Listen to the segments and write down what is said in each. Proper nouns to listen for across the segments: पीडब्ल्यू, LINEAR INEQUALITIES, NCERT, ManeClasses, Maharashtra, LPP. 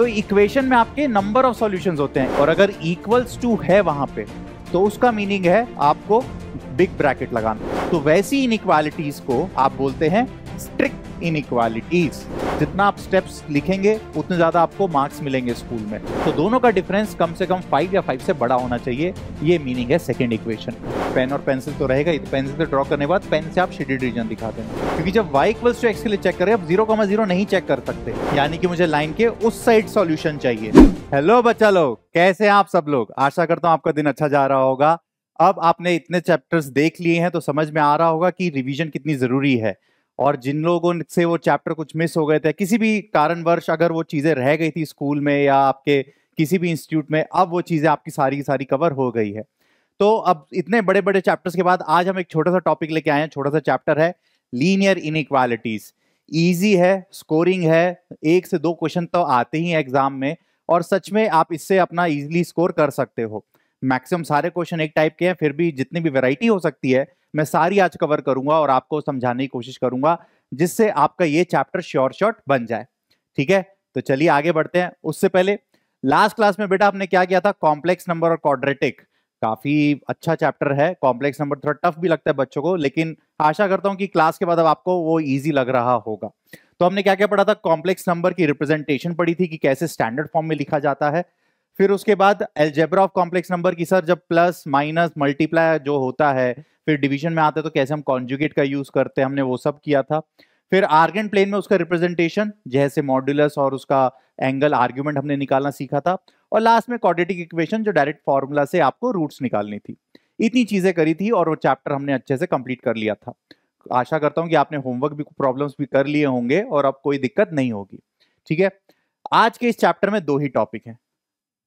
तो इक्वेशन में आपके नंबर ऑफ सॉल्यूशंस होते हैं और अगर इक्वल्स टू है वहां पे तो उसका मीनिंग है आपको बिग ब्रैकेट लगाना। तो वैसी इनइक्वालिटीज को आप बोलते हैं स्ट्रिक्ट इनइक्वालिटीज। जितना आप स्टेप्स लिखेंगे उतने ज्यादा आपको मार्क्स मिलेंगे स्कूल में। तो दोनों का डिफरेंस कम से कम 5 या 5 से बड़ा होना चाहिए, ये मीनिंग है सेकेंड इक्वेशन। पेन और पेंसिल तो रहेगा ही, पेंसिल से ड्रॉ करने के बाद पेन से आप शेडेड रीजन दिखा देना, क्योंकि जब y इक्वल्स टू x के लिए चेक करें आप 0,0 नहीं चेक कर सकते, यानी कि मुझे लाइन के उस साइड सॉल्यूशन चाहिए। हेलो बच्चा लोग, कैसे हैं आप सब लोग? आशा करता हूँ आपका दिन अच्छा जा रहा होगा। अब आपने इतने चैप्टर्स देख लिए हैं तो समझ में आ रहा होगा कि रिवीजन कितनी जरूरी है। और जिन लोगों से वो चैप्टर कुछ मिस हो गए थे, किसी भी कारणवश अगर वो चीजें रह गई थी स्कूल में या आपके किसी भी इंस्टीट्यूट में, अब वो चीजें आपकी सारी की सारी कवर हो गई है। तो अब इतने बड़े बड़े चैप्टर्स के बाद आज हम एक छोटा सा टॉपिक लेके आए हैं। छोटा सा चैप्टर है लीनियर इनइक्वालिटीज। इजी है, स्कोरिंग है, 1 से 2 क्वेश्चन तो आते ही एग्जाम में और सच में आप इससे अपना इजीली स्कोर कर सकते हो। मैक्सिमम सारे क्वेश्चन एक टाइप के हैं, फिर भी जितनी भी वैरायटी हो सकती है मैं सारी आज कवर करूंगा और आपको समझाने की कोशिश करूंगा, जिससे आपका ये चैप्टर श्योर शॉट बन जाए। ठीक है, तो चलिए आगे बढ़ते हैं। उससे पहले लास्ट क्लास में बेटा आपने क्या किया था? कॉम्प्लेक्स नंबर और क्वाड्रेटिक। काफी अच्छा चैप्टर है। कॉम्प्लेक्स नंबर थोड़ा टफ भी लगता है बच्चों को, लेकिन आशा करता हूं कि क्लास के बाद अब आपको वो इजी लग रहा होगा। तो हमने क्या क्या पढ़ा था? कॉम्प्लेक्स नंबर की रिप्रेजेंटेशन पढ़ी थी कि कैसे स्टैंडर्ड फॉर्म में लिखा जाता है। फिर उसके बाद अलजेब्रा ऑफ कॉम्प्लेक्स नंबर की सर जब प्लस माइनस मल्टीप्लाई जो होता है, फिर डिवीजन में आते तो कैसे हम कॉन्जुगेट का यूज करते हैं, हमने वो सब किया था। फिर आर्गेंट प्लेन में उसका रिप्रेजेंटेशन जैसे मॉड्यूलस और उसका एंगल आर्ग्यूमेंट हमने निकालना सीखा था। और लास्ट में क्वाड्रेटिक इक्वेशन जो डायरेक्ट फॉर्मूला से आपको रूट्स निकालनी थी। इतनी चीजें करी थी और वो चैप्टर हमने अच्छे से कंप्लीट कर लिया था। आशा करता हूं कि आपने होमवर्क भी प्रॉब्लम्स भी कर लिए होंगे और अब कोई दिक्कत नहीं होगी। ठीक है, आज के इस चैप्टर में 2 ही टॉपिक हैं।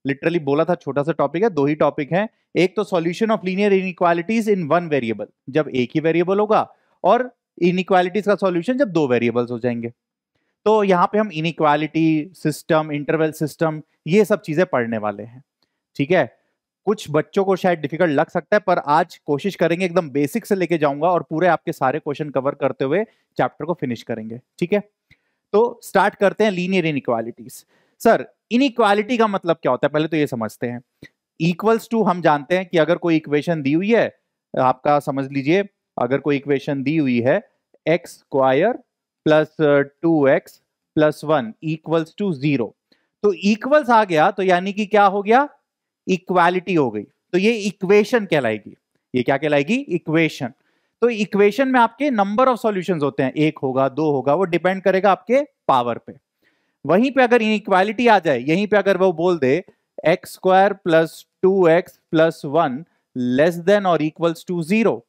लिटरली बोला था छोटा सा टॉपिक है, 2 ही टॉपिक हैं। एक तो solution of linear inequalities in 1 variable, जब एक ही वेरिएबल होगा, और इनइक्वालिटीज का सॉल्यूशन जब 2 वेरिएबल्स हो जाएंगे। तो यहाँ पे हम इनइक्वालिटी सिस्टम, इंटरवल सिस्टम, ये सब चीजें पढ़ने वाले हैं। ठीक है, कुछ बच्चों को शायद डिफिकल्ट लग सकता है, पर आज कोशिश करेंगे एकदम बेसिक से लेके जाऊंगा और पूरे आपके सारे क्वेश्चन कवर करते हुए चैप्टर को फिनिश करेंगे। ठीक है, तो स्टार्ट करते हैं लीनियर इनइक्वालिटीज। सर इनइक्वालिटी का मतलब क्या होता है, पहले तो ये समझते हैं। इक्वल्स टू हम जानते हैं कि अगर कोई इक्वेशन दी हुई है, आपका समझ लीजिए अगर कोई इक्वेशन दी हुई है x square plus 2x plus 1 equals to 0, तो इक्वल्स आ गया तो यानी कि क्या हो गया? इक्वालिटी हो गई। तो ये इक्वेशन कहलाएगी। ये क्या कहलाएगी? इक्वेशन। तो इक्वेशन में आपके नंबर ऑफ सॉल्यूशंस होते हैं, 1 होगा, 2 होगा, वो डिपेंड करेगा आपके पावर पे। वहीं पे अगर इनइक्वालिटी आ जाए, यहीं पे अगर वो बोल दे x square plus 2x plus 1 less than और इक्वल्स टू 0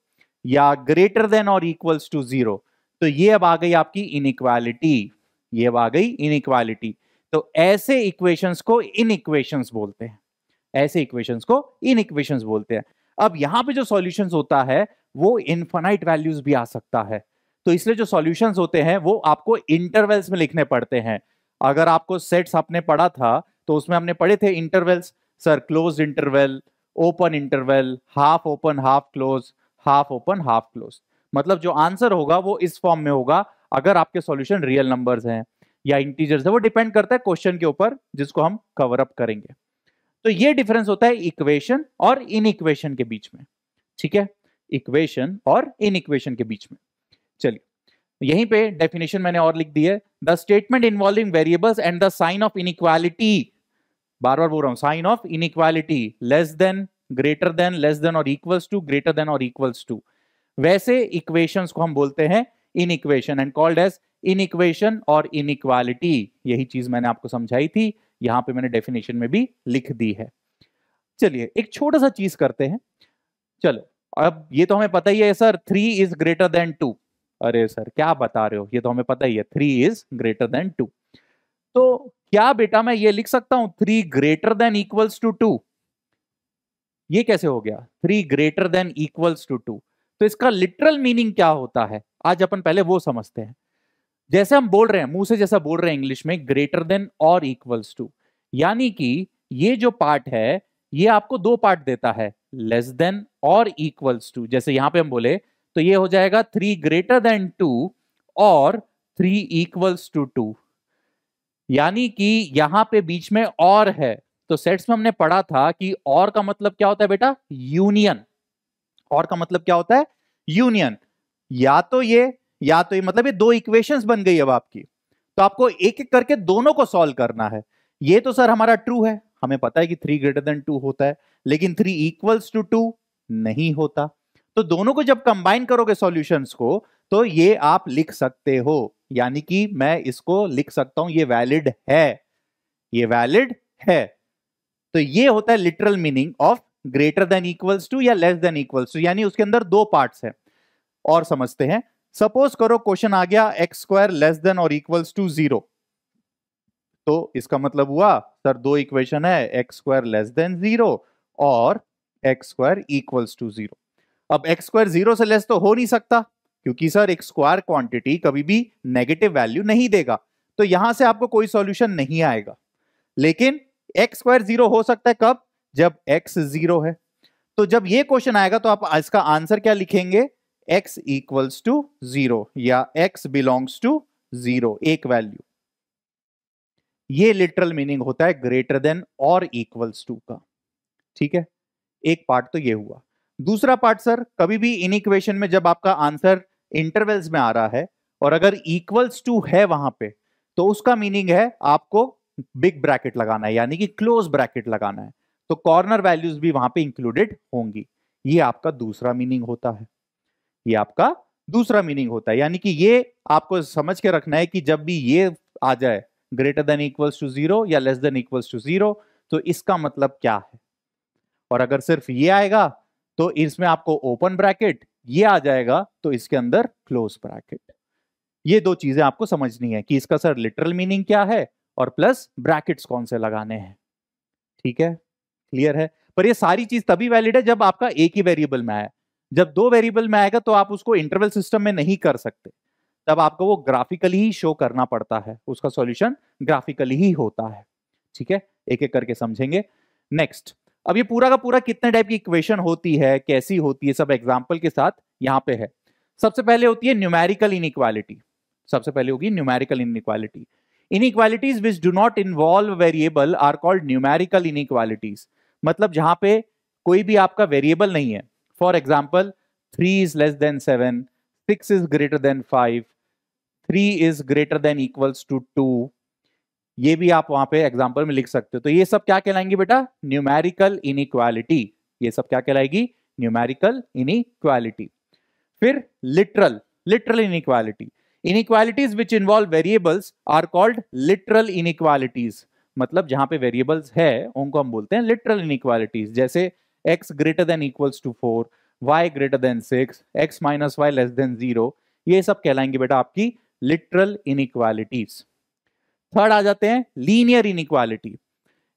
या ग्रेटर देन और इक्वल्स टू 0, तो ये अब आ गई आपकी इनइक्वालिटी। ये अब आ गई इनइक्वालिटी। तो ऐसे इक्वेशंस को इनइक्वेशंस बोलते हैं, ऐसे इक्वेशंस को इनइक्वेशंस बोलते हैं। अब यहाँ पे जो सॉल्यूशंस होता है वो इनफिनाइट वैल्यूज भी आ सकता है, तो इसलिए जो सॉल्यूशंस होते हैं वो आपको इंटरवल्स में लिखने पड़ते हैं। अगर आपको सेट्स आपने पढ़ा था तो उसमें हमने पढ़े थे intervals. Sir close interval, open interval, half open half close, half open half close, मतलब जो आंसर होगा वो इस फॉर्म में होगा अगर आपके सॉल्यूशन रियल नंबर्स हैं या इंटीजर्स है, वो डिपेंड करता है क्वेश्चन के ऊपर जिसको हम कवर अप करेंगे। तो ये डिफरेंस होता है इक्वेशन और इनइक्वेशन के बीच में। ठीक है, इक्वेशन और इनइक्वेशन के बीच में। चलिए, यहीं पे डेफिनेशन मैंने और लिख दी है, the statement involving variables and the sign of inequality. बार बार बोल रहा हूँ, sign of inequality less than, greater than, less than और इक्वल्स टू, ग्रेटर देन और इक्वल्स टू, वैसे इक्वेशंस को हम बोलते हैं inequation and called as inequation और इनइक्वालिटी। यही चीज मैंने आपको समझाई थी, यहाँ पे मैंने डेफिनेशन में भी लिख दी है। चलिए एक छोटा सा चीज करते हैं। चलो, अब ये तो हमें पता ही है सर 3 इज ग्रेटर देन 2। अरे सर क्या बता रहे हो, ये तो हमें पता ही है 3 इज ग्रेटर देन 2। तो क्या बेटा मैं ये लिख सकता हूं 3 ग्रेटर देन इक्वल्स टू 2? ये कैसे हो गया 3 ग्रेटर देन इक्वल्स टू 2? तो इसका लिटरल मीनिंग क्या होता है आज अपन पहले वो समझते हैं। जैसे हम बोल रहे हैं, मुंह से जैसा बोल रहे हैं इंग्लिश में ग्रेटर देन और इक्वल्स टू, यानी कि ये जो पार्ट है ये आपको 2 पार्ट देता है, लेस देन और इक्वल्स टू। जैसे यहां पे हम बोले तो ये हो जाएगा 3 ग्रेटर देन 2 और 3 इक्वल्स टू 2। यानी कि यहाँ पे बीच में और है। तो सेट्स में हमने पढ़ा था कि और का मतलब क्या होता है बेटा, यूनियन। और का मतलब क्या होता है, यूनियन। या तो ये मतलब ये दो इक्वेशंस बन गई अब आपकी, तो आपको एक एक करके दोनों को सॉल्व करना है। ये तो सर हमारा ट्रू है, हमें पता है कि 3 ग्रेटर देन 2 होता है, लेकिन 3 इक्वल्स टू 2 नहीं होता। तो दोनों को जब कंबाइन करोगे सॉल्यूशंस को तो ये आप लिख सकते हो, यानी कि मैं इसको लिख सकता हूं ये वैलिड है, ये वैलिड है। तो ये होता है literal meaning of greater than equals to या लेस देन इक्वल्स टू, यानी उसके अंदर दो पार्ट्स हैं। और समझते हैं, सपोज करो क्वेश्चन आ गया x² < <0। तो इसका मतलब हुआ सर दो इक्वेशन है, x² <0 और x² <0। अब x² 0 से लेस तो हो नहीं सकता, क्योंकि सर एक स्क्वायर क्वांटिटी कभी भी नेगेटिव वैल्यू नहीं देगा, तो यहां से आपको कोई सॉल्यूशन नहीं आएगा। लेकिन x² 0 हो सकता है कब, जब x 0 है। तो जब ये क्वेश्चन आएगा तो आप इसका आंसर क्या लिखेंगे, x = 0 या x belongs to 0, एक वैल्यू। ये लिटरल मीनिंग होता है ग्रेटर देन और इक्वल्स टू का। ठीक है, एक पार्ट तो ये हुआ। दूसरा पार्ट सर, कभी भी इन इक्वेशन में जब आपका आंसर इंटरवल्स में आ रहा है और अगर इक्वल्स टू है वहां पे, तो उसका मीनिंग है आपको बिग ब्रैकेट लगाना है, यानी कि क्लोज ब्रैकेट लगाना है, तो कॉर्नर वैल्यूज भी वहां पे इंक्लूडेड होंगी। ये आपका दूसरा मीनिंग होता है, ये आपका दूसरा मीनिंग होता है। यानी कि ये आपको समझ के रखना है कि जब भी ये आ जाए ग्रेटर देन इक्वल्स टू 0 या लेस देन इक्वल्स टू 0, तो इसका मतलब क्या है। और अगर सिर्फ ये आएगा तो इसमें आपको ओपन ब्रैकेट, ये आ जाएगा तो इसके अंदर क्लोज ब्रैकेट। ये दो चीजें आपको समझनी है कि इसका सर लिटरल मीनिंग क्या है और प्लस ब्रैकेट्स कौन से लगाने हैं। ठीक है, क्लियर है। पर ये सारी चीज तभी वैलिड है जब आपका एक ही वेरिएबल में आया। जब दो वेरिएबल में आएगा तो आप उसको इंटरवल सिस्टम में नहीं कर सकते, तब आपको वो ग्राफिकली ही शो करना पड़ता है, उसका सॉल्यूशन ग्राफिकली ही होता है। ठीक है, एक एक करके समझेंगे। नेक्स्ट, अब ये पूरा का पूरा कितने टाइप की इक्वेशन होती है, कैसी होती है, सब एग्जांपल के साथ यहाँ पे है। सबसे पहले होती है न्यूमेरिकल इनइक्वालिटी, सबसे पहले होगी numerical inequality. Inequalities which do not involve variable are called numerical inequalities, मतलब जहां पे कोई भी आपका वेरिएबल नहीं है। For example 3 is < 7, 6 is < 5, 3 is < 2। ये भी आप वहां पे एग्जांपल में लिख सकते हो। तो ये सब क्या कहलाएंगी बेटा, न्यूमेरिकल इनइक्वालिटी। ये सब क्या कहलाएगी, न्यूमेरिकल इनइक्वालिटी। फिर literal, literal inequality. Inequalities which involve variables are called literal inequalities, मतलब जहां पे वेरिएबल्स है उनको हम बोलते हैं लिटरल इनइक्वालिटीज। जैसे x > < 4, y > 6, x - y < 0। ये सब कहलाएंगे बेटा आपकी लिटरल इनइक्वालिटीज। थर्ड आ जाते हैं linear inequality.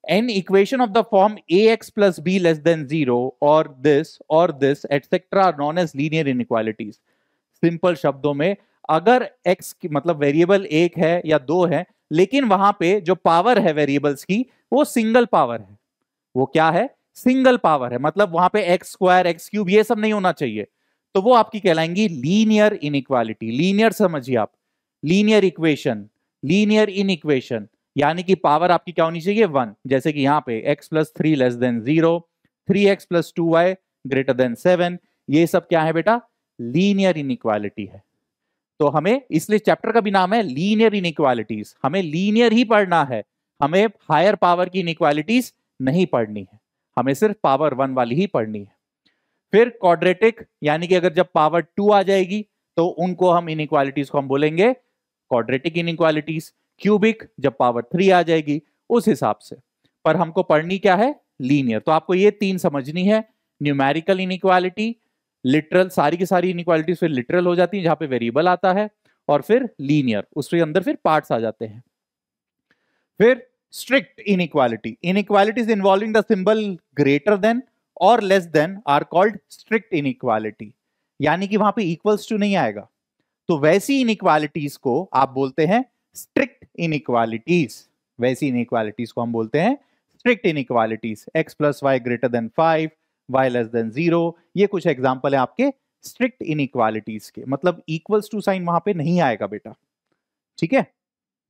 An equation of the form ax + b < 0 और this etcetera are known as linear inequalities. Simple शब्दों में, अगर x मतलब वेरिएबल एक है या दो है, लेकिन वहां पे जो पावर है वेरिएबल्स की वो सिंगल पावर है। वो क्या है, सिंगल पावर है, मतलब वहां पे x² x³ ये सब नहीं होना चाहिए। तो वो आपकी कहलाएंगी लीनियर इनइक्वालिटी। लीनियर समझिए आप, linear equation, linear inequation, यानी कि पावर आपकी क्या होनी चाहिए, 1। जैसे कि यहाँ पे x + 3 < 0, 3x + 2y < 7। ये सब क्या है बेटा, लीनियर इनइक्वालिटी है। तो हमें इसलिए चैप्टर का भी नाम है लीनियर इनइक्वालिटीज, हमें लीनियर ही पढ़ना है, हमें हायर पावर की इनइक्वालिटीज नहीं पढ़नी है, हमें सिर्फ पावर 1 वाली ही पढ़नी है। फिर क्वाड्रेटिक, यानी कि अगर जब पावर 2 आ जाएगी तो उनको हम इनइक्वालिटीज को हम बोलेंगे क्वाड्रेटिक इनइक्वालिटीज। क्यूबिक, जब पावर 3 आ जाएगी उस हिसाब से। पर हमको पढ़नी क्या है, लीनियर। तो आपको ये तीन समझनी है, न्यूमेरिकल इनइक्वालिटी, लिटरल, सारी की सारी इनइक्वालिटीज फिर लिटरल हो जाती है जहां पे वेरिएबल आता है, और फिर लीनियर, उसके अंदर फिर पार्ट्स आ जाते हैं। फिर strict inequality, inequalities involving the symbol greater than और less than are called strict inequality, यानी कि वहां पे इक्वल्स टू नहीं आएगा। तो वैसी इनइक्वालिटीज को आप बोलते हैं स्ट्रिक्ट इनइक्वालिटीज, वैसी इनइक्वालिटीज को हम बोलते हैं strict inequalities. x + y < 5, y < 0। ये कुछ एग्जांपल है आपके स्ट्रिक्ट इनइक्वालिटीज के, मतलब इक्वल्स टू साइन वहां पे नहीं आएगा बेटा। ठीक है,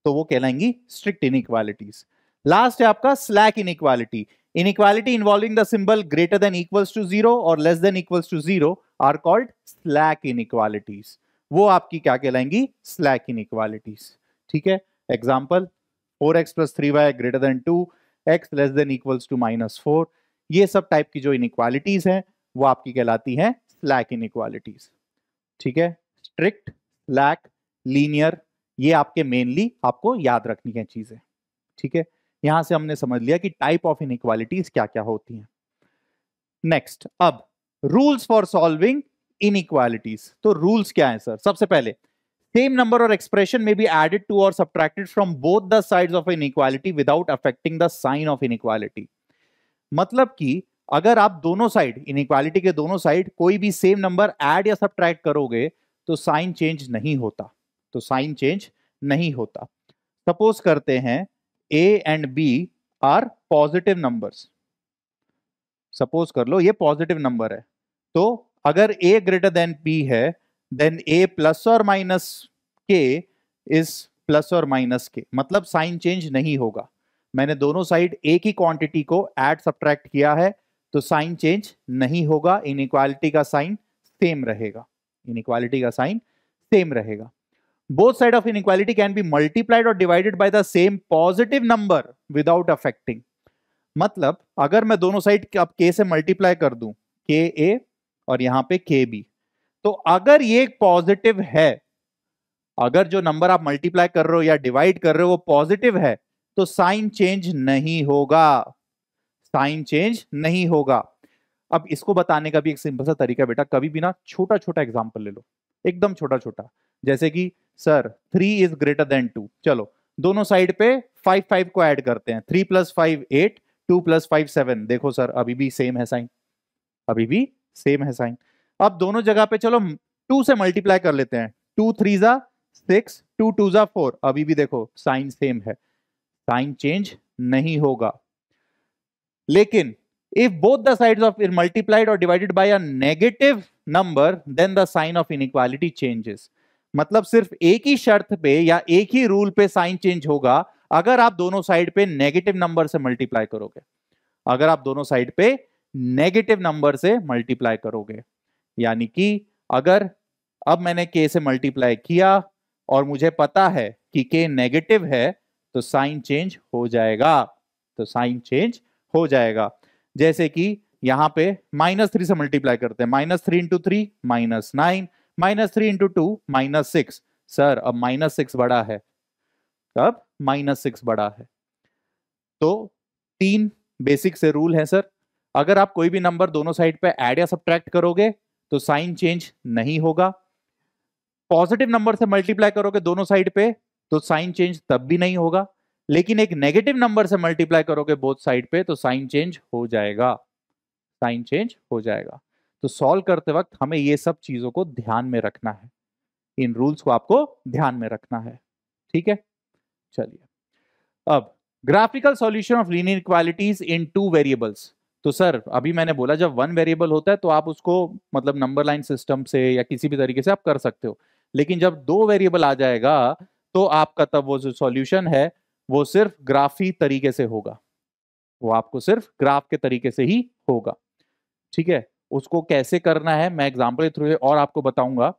तो वो कहलाएंगी स्ट्रिक्ट इनइक्वालिटीज। लास्ट है आपका slack inequality. Inequality involving the symbol greater than equals to zero और less than equals to zero are called slack inequalities. वो आपकी क्या कहलाएंगी? Slack inequalities. ठीक है, example 4x + 3y greater than 2x less than equals to -4। ये सब type की जो इनइक्वालिटीज हैं वो आपकी कहलाती हैं स्लैक इनइक्वालिटीज। ठीक है, स्ट्रिक्ट, स्लैक, लीनियर, ये आपके मेनली आपको याद रखनी है चीजें। ठीक है, यहां से हमने समझ लिया कि टाइप ऑफ इनइक्वालिटीज क्या क्या होती हैं। नेक्स्ट, अब रूल्स फॉर सॉल्विंग इनइक्वालिटीज। तो रूल्स क्या है सर? सबसे पहले, same number or expression may be added to or subtracted from both the sides of inequality without affecting the sign of inequality। मतलब कि अगर आप दोनों साइड, इनइक्वालिटी के दोनों साइड कोई भी सेम नंबर ऐड या सबट्रैक्ट करोगे तो साइन चेंज नहीं होता। तो साइन चेंज नहीं होता। सपोज करते हैं a and b are positive numbers. Suppose कर लो ये पॉजिटिव नंबर है, तो अगर a ग्रेटर देन b है देन a प्लस और माइनस k इज प्लस और माइनस k, मतलब साइन चेंज नहीं होगा। मैंने दोनों साइड एक ही क्वांटिटी को ऐड सब्ट्रैक्ट किया है तो साइन चेंज नहीं होगा। इनइक्वालिटी का साइन सेम रहेगा। इनइक्वालिटी का साइन सेम रहेगा। Both side of inequality can be multiplied और divided by the same positive number without affecting. मतलब अगर मैं दोनों साइड अब k से मल्टीप्लाई कर दूं, के ए और यहां पे के बी, तो अगर ये पॉजिटिव है, अगर जो नंबर आप मल्टीप्लाई कर रहे हो या डिवाइड कर रहे हो वो पॉजिटिव है तो साइन चेंज नहीं होगा। साइन चेंज नहीं होगा। अब इसको बताने का भी एक सिंपल सा तरीका बेटा, कभी भी ना छोटा छोटा एग्जांपल ले लो, एकदम छोटा छोटा। जैसे कि सर 3 इज ग्रेटर देन 2, चलो दोनों साइड पे 5 5 को ऐड करते हैं, 3 + 5 8, 2 + 5 7। देखो सर अभी भी सेम है साइन, अभी भी सेम है साइन। अब दोनों जगह पे चलो 2 से मल्टीप्लाई कर लेते हैं, 2 3 जा 6, 2 2 जा 4, अभी भी देखो साइन सेम है। साइन चेंज नहीं होगा। लेकिन if both the sides of multiplied और divided by a negative number then the sign of inequality changes. मतलब सिर्फ एक ही शर्त पे या एक ही रूल पे साइन चेंज होगा, अगर आप दोनों साइड पे नेगेटिव नंबर से मल्टीप्लाई करोगे। अगर आप दोनों साइड पे नेगेटिव नंबर से मल्टीप्लाई करोगे, यानी कि अगर अब मैंने k से मल्टीप्लाई किया और मुझे पता है कि k नेगेटिव है तो साइन चेंज हो जाएगा। तो साइन चेंज हो जाएगा। जैसे कि यहां पे -3 से मल्टीप्लाई करते हैं, -3 × 3 -9, -3 × 2 -6। सर अब -6 बड़ा है, अब -6 बड़ा है। तो 3 बेसिक से रूल है सर, अगर आप कोई भी नंबर दोनों साइड पे ऐड या सब्ट्रैक्ट करोगे तो साइन चेंज नहीं होगा। पॉजिटिव नंबर से मल्टीप्लाई करोगे दोनों साइड पे तो साइन चेंज तब भी नहीं होगा, लेकिन एक नेगेटिव नंबर से मल्टीप्लाई करोगे बोथ साइड पे तो साइन चेंज हो जाएगा। साइन चेंज हो जाएगा। तो सॉल्व करते वक्त हमें ये सब चीजों को ध्यान में रखना है, इन रूल्स को आपको ध्यान में रखना है। ठीक है, चलिए अब graphical solution of linear equalities in 2 variables. तो सर अभी मैंने बोला जब 1 वेरिएबल होता है तो आप उसको मतलब नंबर लाइन सिस्टम से या किसी भी तरीके से आप कर सकते हो, लेकिन जब 2 वेरिएबल आ जाएगा तो आपका तब वो जो सॉल्यूशन है वो सिर्फ ग्राफी तरीके से होगा। वो आपको सिर्फ ग्राफ के तरीके से ही होगा। ठीक है, उसको कैसे करना है मैं एग्जाम्पल के थ्रू और आपको बताऊंगा।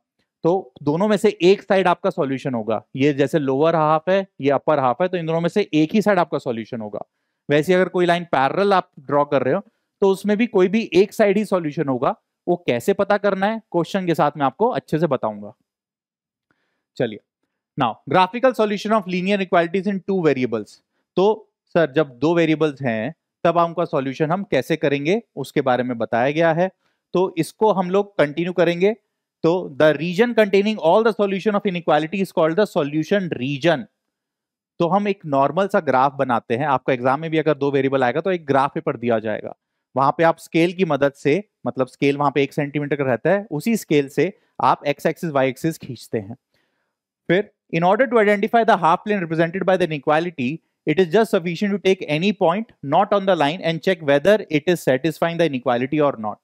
तो दोनों में से एक साइड आपका सॉल्यूशन होगा। ये जैसे लोअर हाफ है, ये अपर हाफ है, तो इन दोनों में से एक ही साइड आपका सॉल्यूशन होगा। वैसे अगर कोई लाइन पैरेलल आप ड्रॉ कर रहे हो तो उसमें भी कोई भी एक साइड ही सॉल्यूशन होगा। वो कैसे पता करना है क्वेश्चन के साथ मैं आपको अच्छे से बताऊंगा। चलिए now graphical solution of linear equalities in 2 variables. तो सर जब 2 वेरिएबल्स हैं तब उनका सॉल्यूशन हम कैसे करेंगे उसके बारे में बताया गया है, तो इसको हम लोग कंटिन्यू करेंगे। तो the region containing all the solution of inequality is called the solution region. तो हम एक नॉर्मल सा ग्राफ बनाते हैं। आपको एग्जाम में भी अगर 2 वेरिएबल आएगा तो एक ग्राफ पेपर दिया जाएगा, वहां पे आप स्केल की मदद से, मतलब स्केल वहां पे 1 सेंटीमीटर का रहता है, उसी स्केल से आप एक्स एक्सिस वाई एक्सिस खींचते हैं। फिर in order to identify the half plane represented by the inequality it is just sufficient to take any point not on the line and check whether it is satisfying the inequality और not.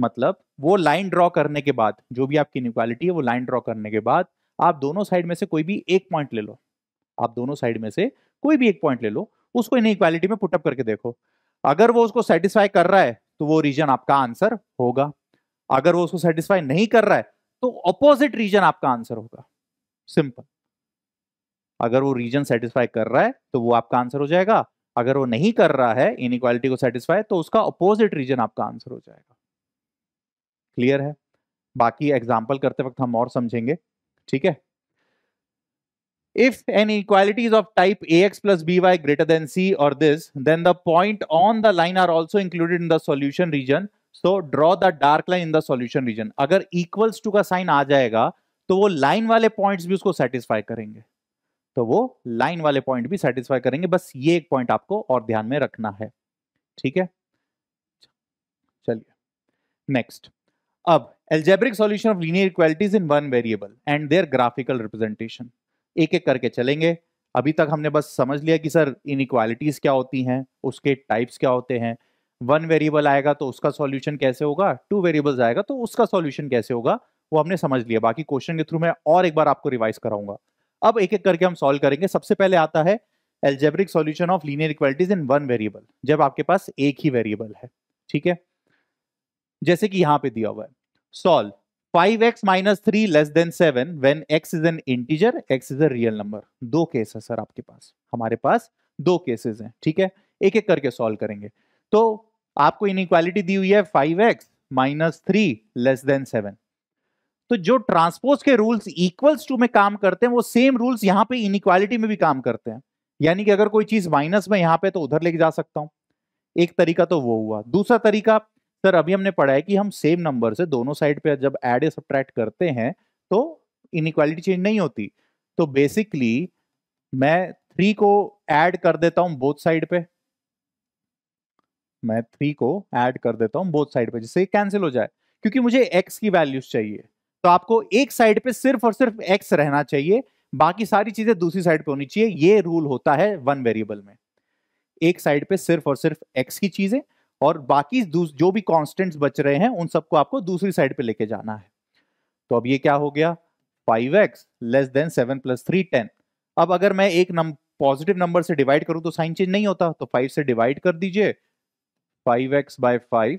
मतलब वो line draw करने के बाद, जो भी आपकी inequality है वो लाइन ड्रॉ करने के बाद आप दोनों साइड में से कोई भी एक पॉइंट ले लो, आप दोनों साइड में से कोई भी एक पॉइंट ले लो, उसको इनइक्वालिटी में पुटअप करके देखो। अगर वो उसको सेटिस्फाई कर रहा है तो वो रीजन आपका आंसर होगा, अगर वो उसको सेटिस्फाई नहीं कर रहा है तो ऑपोजिट रीजन आपका आंसर होगा। सिंपल। अगर वो रीजन सेटिस्फाई कर रहा है तो वो आपका आंसर हो जाएगा, अगर वो नहीं कर रहा है इनइक्वालिटी को सेटिस्फाई तो उसका ऑपोजिट रीजन आपका आंसर हो जाएगा। क्लियर है? बाकी एग्जाम्पल करते वक्त हम और समझेंगे, ठीक है। If an inequality is of type ax plus by greater than c or this, then the point on the line are also included in the solution region. So draw the dark line in the solution region. अगर equals to का sign आ जाएगा तो वो line वाले points भी उसको satisfy करेंगे, तो वो लाइन वाले पॉइंट भी सेटिस्फाई करेंगे। बस ये एक पॉइंट आपको और ध्यान में रखना है, ठीक है। चलिए नेक्स्ट। अब algebraic solution of linear equalities in one variable and their graphical representation. एक एक करके चलेंगे। अभी तक हमने बस समझ लिया कि सर इनइक्वालिटीज क्या होती हैं, उसके टाइप्स क्या होते हैं, वन वेरिएबल आएगा तो उसका सॉल्यूशन कैसे होगा, टू वेरिएबल्स आएगा तो उसका सॉल्यूशन कैसे होगा, वो हमने समझ लिया। बाकी क्वेश्चन के थ्रू मैं और एक बार आपको रिवाइज कराऊंगा। अब एक एक करके हम सॉल्व करेंगे। सबसे पहले आता है algebraic solution of linear equalities in one variable, जब आपके पास एक ही वेरिएबल है, ठीक है। जैसे कि यहाँ पे दिया हुआ है, solve 5x minus 3 less than 7 when x is an integer, x is a real number. दो केस है सर आपके पास, हमारे पास दो केसेस हैं, ठीक है। एक एक करके सॉल्व करेंगे। तो आपको इनइक्वालिटी दी हुई है 5x minus 3 less than 7. तो जो ट्रांसपोज के रूल्स इक्वल्स टू में काम करते हैं वो सेम रूल्स यहाँ पे इनइक्वालिटी में भी काम करते हैं। यानी कि अगर कोई चीज माइनस में यहाँ पे तो उधर लेके जा सकता हूँ। एक तरीका तो वो हुआ। दूसरा तरीका सर अभी हमने पढ़ा है कि हम सेम नंबर से दोनों साइड पे जब ऐड या सब्ट्रैक्ट करते हैं तो इनइक्वालिटी चेंज नहीं होती। तो बेसिकली मैं 3 को ऐड कर देता हूं बोथ साइड पे, जिससे ये कैंसिल हो जाए, क्योंकि मुझे x की वैल्यूज चाहिए। तो आपको एक साइड पे सिर्फ और सिर्फ x रहना चाहिए, बाकी सारी चीजें दूसरी साइड पे होनी चाहिए। ये रूल होता है वन वेरिएबल में, एक साइड पे सिर्फ और सिर्फ x की चीजें और बाकी जो भी कांस्टेंट्स बच रहे हैं उन सबको आपको दूसरी साइड पे लेके जाना है। तो अब ये क्या हो गया, 5x less than 7 plus 3 10. अब अगर मैं एक पॉजिटिव नंबर से डिवाइड करूं तो साइन चेंज नहीं होता, तो 5 से डिवाइड कर दीजिए, 5x by 5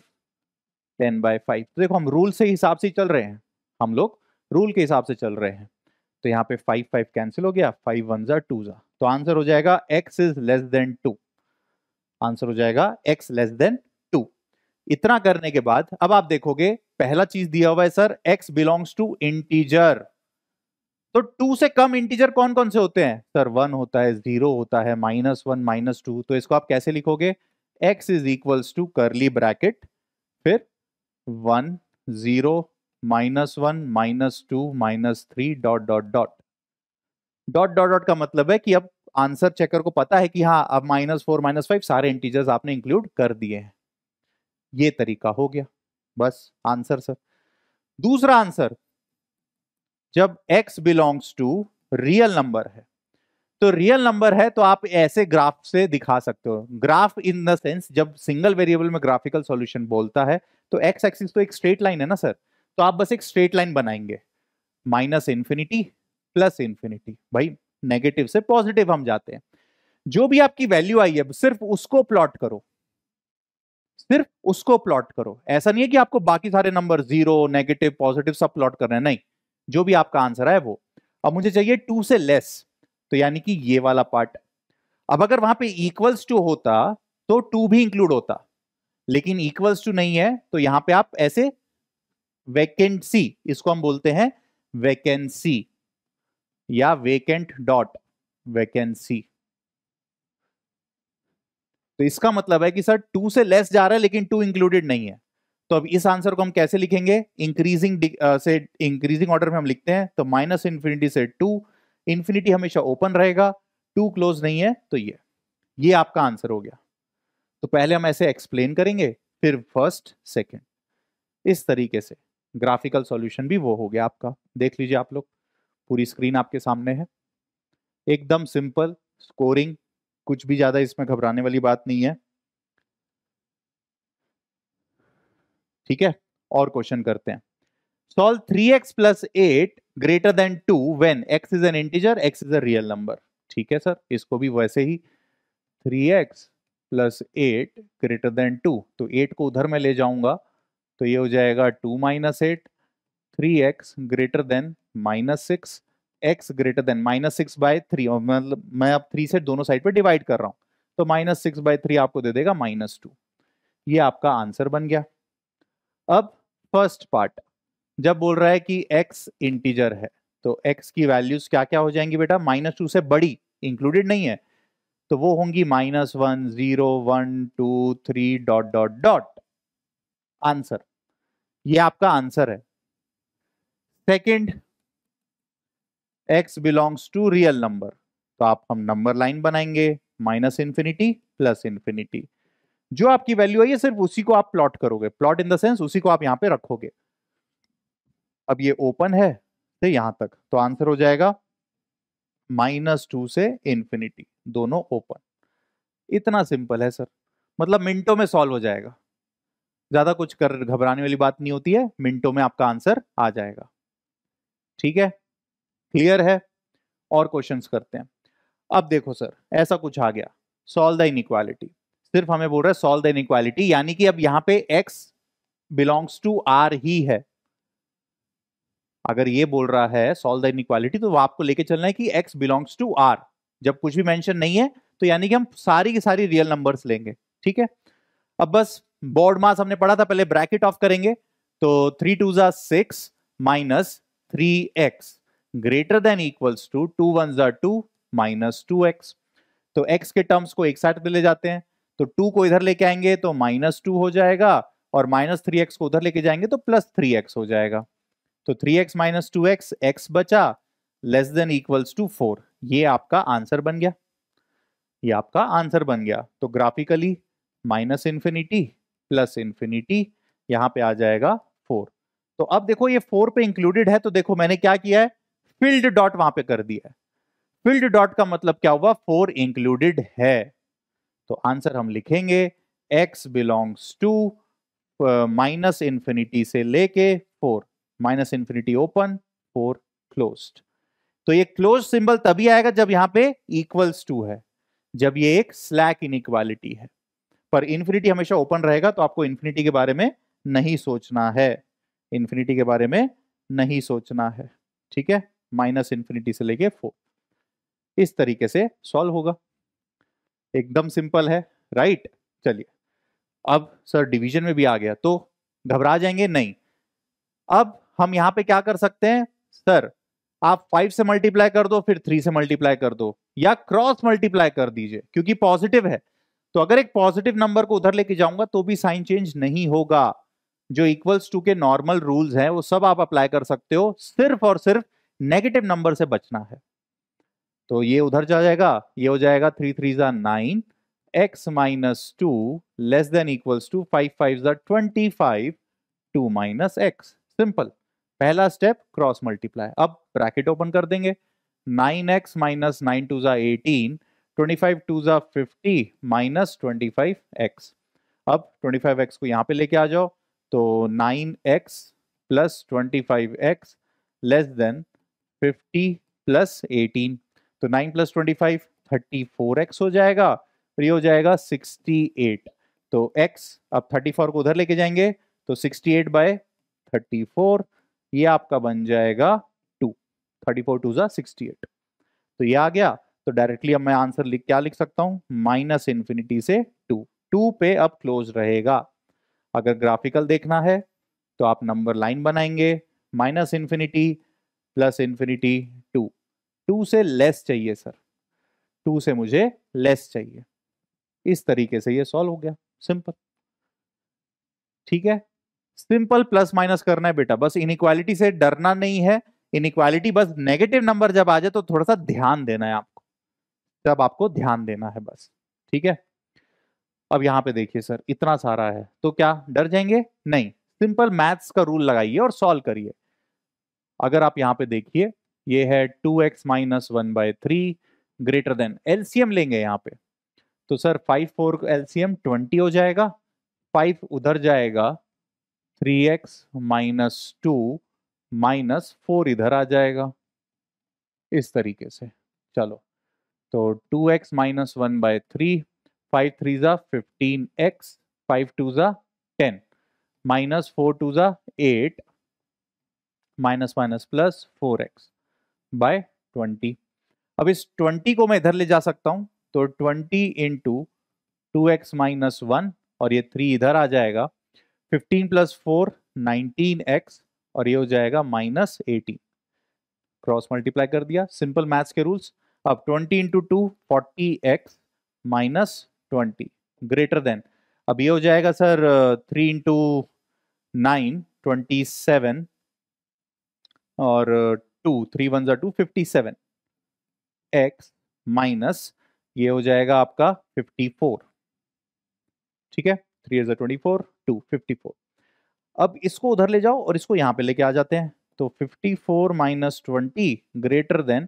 10 by 5. तो देखो हम रूल से हिसाब से चल रहे हैं, हम लोग रूल के हिसाब से चल रहे हैं। तो यहाँ पे 5 5 कैंसिल हो गया, 5 1 2, तो आंसर हो जाएगा x is less than 2, answer हो जाएगा x लेस देन 2. इतना करने के बाद अब आप देखोगे पहला चीज दिया हुआ है sir x belongs to integer. तो 2 से कम इंटीजर कौन कौन से होते हैं सर, 1 होता है, 0 होता है, -1 -2. तो इसको आप कैसे लिखोगे, x is equals to curly bracket फिर 1 0 -1 -2 -3 dot dot dot dot dot dot. का मतलब है कि अब आंसर चेकर को पता है कि हाँ अब -4 -5 सारे इंटीजर्स आपने इंक्लूड कर दिए हैं। ये तरीका हो गया बस आंसर सर। दूसरा आंसर, जब x belongs to real number है, तो रियल नंबर है तो आप ऐसे ग्राफ से दिखा सकते हो। ग्राफ इन द सेंस, जब सिंगल वेरिएबल में ग्राफिकल सॉल्यूशन बोलता है तो x एक्सिस तो एक स्ट्रेट लाइन है ना सर, तो आप बस एक स्ट्रेट लाइन बनाएंगे, -∞ प्लस इन्फिनिटी। भाई नेगेटिव से पॉजिटिव हम जाते हैं। जो भी आपकी वैल्यू आई है सिर्फ उसको प्लॉट करो, सिर्फ उसको प्लॉट करो। ऐसा नहीं है कि आपको बाकी सारे नंबर जीरो नेगेटिव पॉजिटिव सब प्लॉट करना है, नहीं, जो भी आपका आंसर है वो। अब मुझे चाहिए 2 से लेस, तो यानी कि ये वाला पार्ट। अब अगर वहां पे इक्वल्स टू होता तो 2 भी इंक्लूड होता, लेकिन इक्वल्स टू नहीं है तो यहां पर आप ऐसे वैकेंसी, इसको हम बोलते हैं वैकेंसी या वेकेंट डॉट वैकेंसी। तो इसका मतलब है कि सर 2 से लेस जा रहा है लेकिन 2 इंक्लूडेड नहीं है। तो अब इस आंसर को हम कैसे लिखेंगे, इंक्रीजिंग ऑर्डर में हम लिखते हैं। तो -∞ से 2, इन्फिनिटी हमेशा ओपन रहेगा, 2 क्लोज नहीं है, तो ये आपका आंसर हो गया। तो पहले हम ऐसे एक्सप्लेन करेंगे, फिर फर्स्ट सेकेंड, इस तरीके से ग्राफिकल सॉल्यूशन भी वो हो गया आपका। देख लीजिए आप लोग, पूरी स्क्रीन आपके सामने है, एकदम सिंपल स्कोरिंग, कुछ भी ज्यादा इसमें घबराने वाली बात नहीं है, ठीक है। और क्वेश्चन करते हैं, solve 3x plus 8 greater than 2 when x is an integer, x is a real number, ठीक है सर, इसको भी वैसे ही 3x + 8 > 2, तो 8 को उधर में ले जाऊंगा तो ये हो जाएगा 2 - 8, 3x > -6, x > -6/3, और मतलब मैं अब 3 से दोनों साइड पे डिवाइड कर रहा हूँ तो -6/3 आपको दे देगा -2। ये आपका आंसर बन गया। अब फर्स्ट पार्ट जब बोल रहा है कि x इंटीजर है तो x की वैल्यूज क्या क्या हो जाएंगी बेटा, -2 से बड़ी इंक्लूडेड नहीं है तो वो होंगी -1, 0, 1, 2, 3 ... आंसर, ये आपका आंसर है। Second, x belongs to real number, तो आप हम नंबर लाइन बनाएंगे -∞, +∞, जो आपकी वैल्यू है ये सिर्फ उसी को आप प्लॉट करोगे, प्लॉट इन द सेंस उसी को आप यहां पे रखोगे। अब ये ओपन है तो यहां तक, तो आंसर हो जाएगा -2 से ∞, दोनों ओपन। इतना सिंपल है सर, मतलब मिनटों में सॉल्व हो जाएगा, ज्यादा कुछ कर घबराने वाली बात नहीं होती है, मिनटों में आपका आंसर आ जाएगा। ठीक है, क्लियर है। और क्वेश्चंस करते हैं। अब देखो सर, ऐसा कुछ आ गया, सॉल्व द इनइक्वालिटी, सिर्फ हमें बोल रहा है सॉल्व द इनइक्वालिटी, यानी कि अब यहां पे x बिलोंग्स टू r ही है। अगर ये बोल रहा है सॉल्व द इनइक्वालिटी तो आपको लेके चलना है कि x बिलोंग्स टू r, जब कुछ भी मेंशन नहीं है तो यानी कि हम सारी की सारी रियल नंबर्स लेंगे। ठीक है, अब बस बोर्ड मास हमने पढ़ा था, पहले ब्रैकेट ऑफ करेंगे तो 3 = 6 - 3x > 2 = 2 - 2x, तो x के टर्म्स को एक साथ ले जाते हैं तो 2 को इधर लेके आएंगे तो -2 हो जाएगा, और -3x को उधर लेके जाएंगे तो +3x हो जाएगा। तो 3x - 2x, x बचा < < 4, ये आपका आंसर बन गया। ये आपका आंसर बन गया। तो ग्राफिकली -∞, +∞, यहाँ पे आ जाएगा 4। तो अब देखो ये 4 पे इंक्लूडेड है, तो देखो मैंने क्या किया है, फील्ड डॉट वहां पे कर दिया है। फील्ड डॉट का मतलब क्या हुआ, 4 इंक्लूडेड है। तो आंसर हम लिखेंगे x बिलोंग्स टू -∞ से लेके 4, -∞ ओपन, 4 क्लोज्ड। तो ये क्लोज सिंबल तभी आएगा जब यहाँ पे =2 है, जब ये एक स्लैक इनइक्वालिटी है, पर इन्फिनिटी हमेशा ओपन रहेगा। तो आपको इन्फिनिटी के बारे में नहीं सोचना है, इन्फिनिटी के बारे में नहीं सोचना है। ठीक है, -∞ से लेके 4, इस तरीके से सॉल्व होगा, एकदम सिंपल है, राइट। चलिए, अब सर डिवीजन में भी आ गया तो घबरा जाएंगे, नहीं। अब हम यहाँ पे क्या कर सकते हैं सर, आप 5 से मल्टीप्लाई कर दो, फिर 3 से मल्टीप्लाई कर दो, या क्रॉस मल्टीप्लाई कर दीजिए, क्योंकि पॉजिटिव है तो अगर एक पॉजिटिव नंबर को उधर लेके जाऊंगा तो भी साइन चेंज नहीं होगा। जो =2 के नॉर्मल रूल्स हैं वो सब आप अप्लाई कर सकते हो, सिर्फ और सिर्फ नेगेटिव नंबर से बचना है। तो ये उधर जा जाएगा, ये हो जाएगा 3 × 3 = 9, x - 2 < < 5 × 5 = 25, 2 - x। सिंपल, पहला स्टेप क्रॉस मल्टीप्लाई। अब ब्रैकेट ओपन कर देंगे, 9x - 9 = 18, 25 × 2 = 50, -25x। अब 25x को यहाँ पे लेके आ जाओ तो 9x + 25x < < 50 + 18, तो 9 + 25 34x हो जाएगा, और ये हो जाएगा 68। तो x, अब 34 को उधर लेके जाएंगे तो 68/34, ये आपका बन जाएगा 2, 34 × 2 = 68। तो ये आ गया। तो डायरेक्टली अब मैं आंसर क्या लिख सकता हूँ, -∞ से 2, 2 पे अब क्लोज रहेगा। अगर ग्राफिकल देखना है तो आप नंबर लाइन बनाएंगे, -∞, +∞, 2, 2 से लेस चाहिए सर, 2 से मुझे लेस चाहिए। इस तरीके से ये सॉल्व हो गया, सिंपल। ठीक है, सिंपल प्लस माइनस करना है बेटा, बस इनइक्वालिटी से डरना नहीं है। इनइक्वालिटी बस नेगेटिव नंबर जब आ जाए तो थोड़ा सा ध्यान देना है आपको, तब आपको ध्यान देना है बस। ठीक है, अब यहाँ पे देखिए सर, इतना सारा है तो क्या डर जाएंगे, नहीं, सिंपल मैथ्स का रूल लगाइए और सॉल्व करिए। अगर आप यहाँ पे देखिए, ये है 2x - 1/3 > एलसीएम लेंगे यहाँ पे, तो सर 5/4 एलसीएम 20 हो जाएगा, 5 उधर जाएगा, 3x - 2 - 4 इधर आ जाएगा, इस तरीके से। चलो, तो 2x minus 1 by 3, 5 3s 15x, 5 2s 10, minus 4 2s 8, minus minus plus 4x by 20। अब इस 20 को मैं इधर ले जा सकता हूं, तो 20 इंटू 2x माइनस 1 और ये 3 इधर आ जाएगा, 15 प्लस 4 19x और ये हो जाएगा माइनस 18। क्रॉस मल्टीप्लाई कर दिया, सिंपल मैथ्स के रूल्स। अब 20 into 2 40x minus 20 greater than, अब ये हो जाएगा सर 3 इंटू 9 27 और 2, 3 1s 2 57x माइनस ये हो जाएगा आपका 54, ठीक है, 3s 24 2 54। अब इसको उधर ले जाओ और इसको यहाँ पे लेके आ जाते हैं, तो 54 minus 20 greater than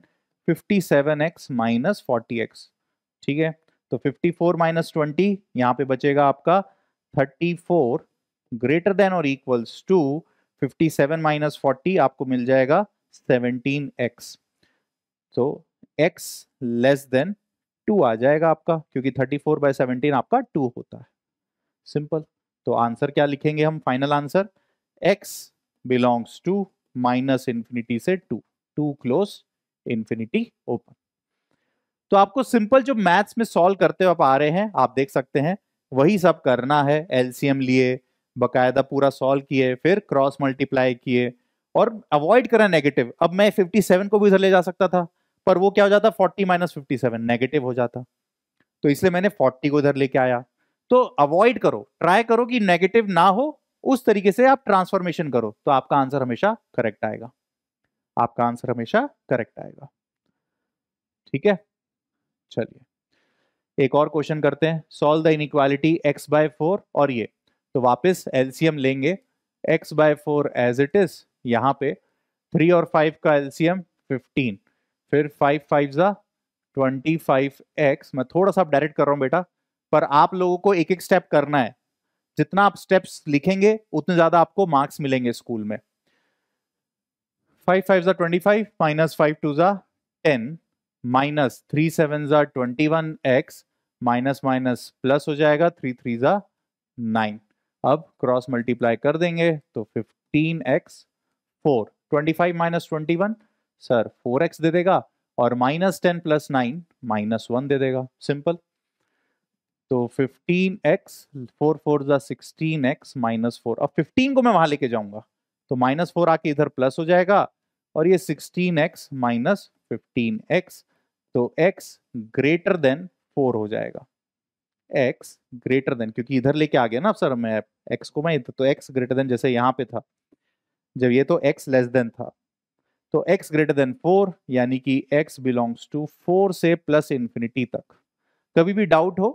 57x minus 40x, ठीक है। तो 54 माइनस 20 यहाँ पे बचेगा आपका 34 ग्रेटर देन और इक्वल्स टू 57 माइनस 40 आपको मिल जाएगा 17x। तो x लेस देन 2 आ जाएगा आपका, क्योंकि 34 बाय 17 आपका 2 होता है। सिंपल। तो आंसर क्या लिखेंगे हम, final answer x belongs to minus infinity से 2, 2 क्लोज इन्फिनिटी ओपन। तो आपको सिंपल जो मैथ्स में सॉल्व करते हुए आप आ रहे हैं, आप देख सकते हैं वही सब करना है। एलसीएम लिए, बकायदा पूरा सॉल्व किए, फिर क्रॉस मल्टीप्लाई किए और अवॉइड करा नेगेटिव। अब मैं 57 को भी उधर ले जा सकता था, पर वो क्या हो जाता, 40 माइनस 57 नेगेटिव हो जाता, तो इसलिए मैंने 40 को उधर लेके आया। तो अवॉइड करो, ट्राई करो कि नेगेटिव ना हो, उस तरीके से आप ट्रांसफॉर्मेशन करो, तो आपका आंसर हमेशा करेक्ट आएगा, आपका आंसर हमेशा करेक्ट आएगा, ठीक है। चलिए एक और क्वेश्चन करते हैं, solve the inequality x by 4 और ये, तो वापस एलसीएम लेंगे, x by 4 as it is, यहाँ पे 3 और 5 का एलसीएम 15, फिर 5 5s 25x। मैं थोड़ा सा डायरेक्ट कर रहा हूँ बेटा, पर आप लोगों को एक एक स्टेप करना है, जितना आप स्टेप्स लिखेंगे उतने ज्यादा आपको मार्क्स मिलेंगे स्कूल में। 5 5s 25 minus 5 2s 10 minus 3 7s 21x minus minus plus हो जाएगा 3 3s 9। अब क्रॉस मल्टीप्लाई कर देंगे तो 15x 4 25 माइनस 21 सर 4x दे देगा और माइनस 10 प्लस 9 माइनस 1 दे देगा। सिंपल। तो 15x 4 4s 16x माइनस 4, अब 15 को मैं वहां लेके जाऊंगा तो माइनस 4 आके इधर प्लस हो जाएगा और ये 16x माइनस 15x, तो x ग्रेटर देन 4 हो जाएगा, x ग्रेटर देन, क्योंकि इधर लेके आ गया ना सर मैं x को, मैं तो x ग्रेटर देन, जैसे यहाँ पे था जब ये, तो x लेस देन था, तो x ग्रेटर देन 4 यानी कि x बिलोंग्स टू 4 से प्लस इन्फिनिटी तक। कभी भी डाउट हो,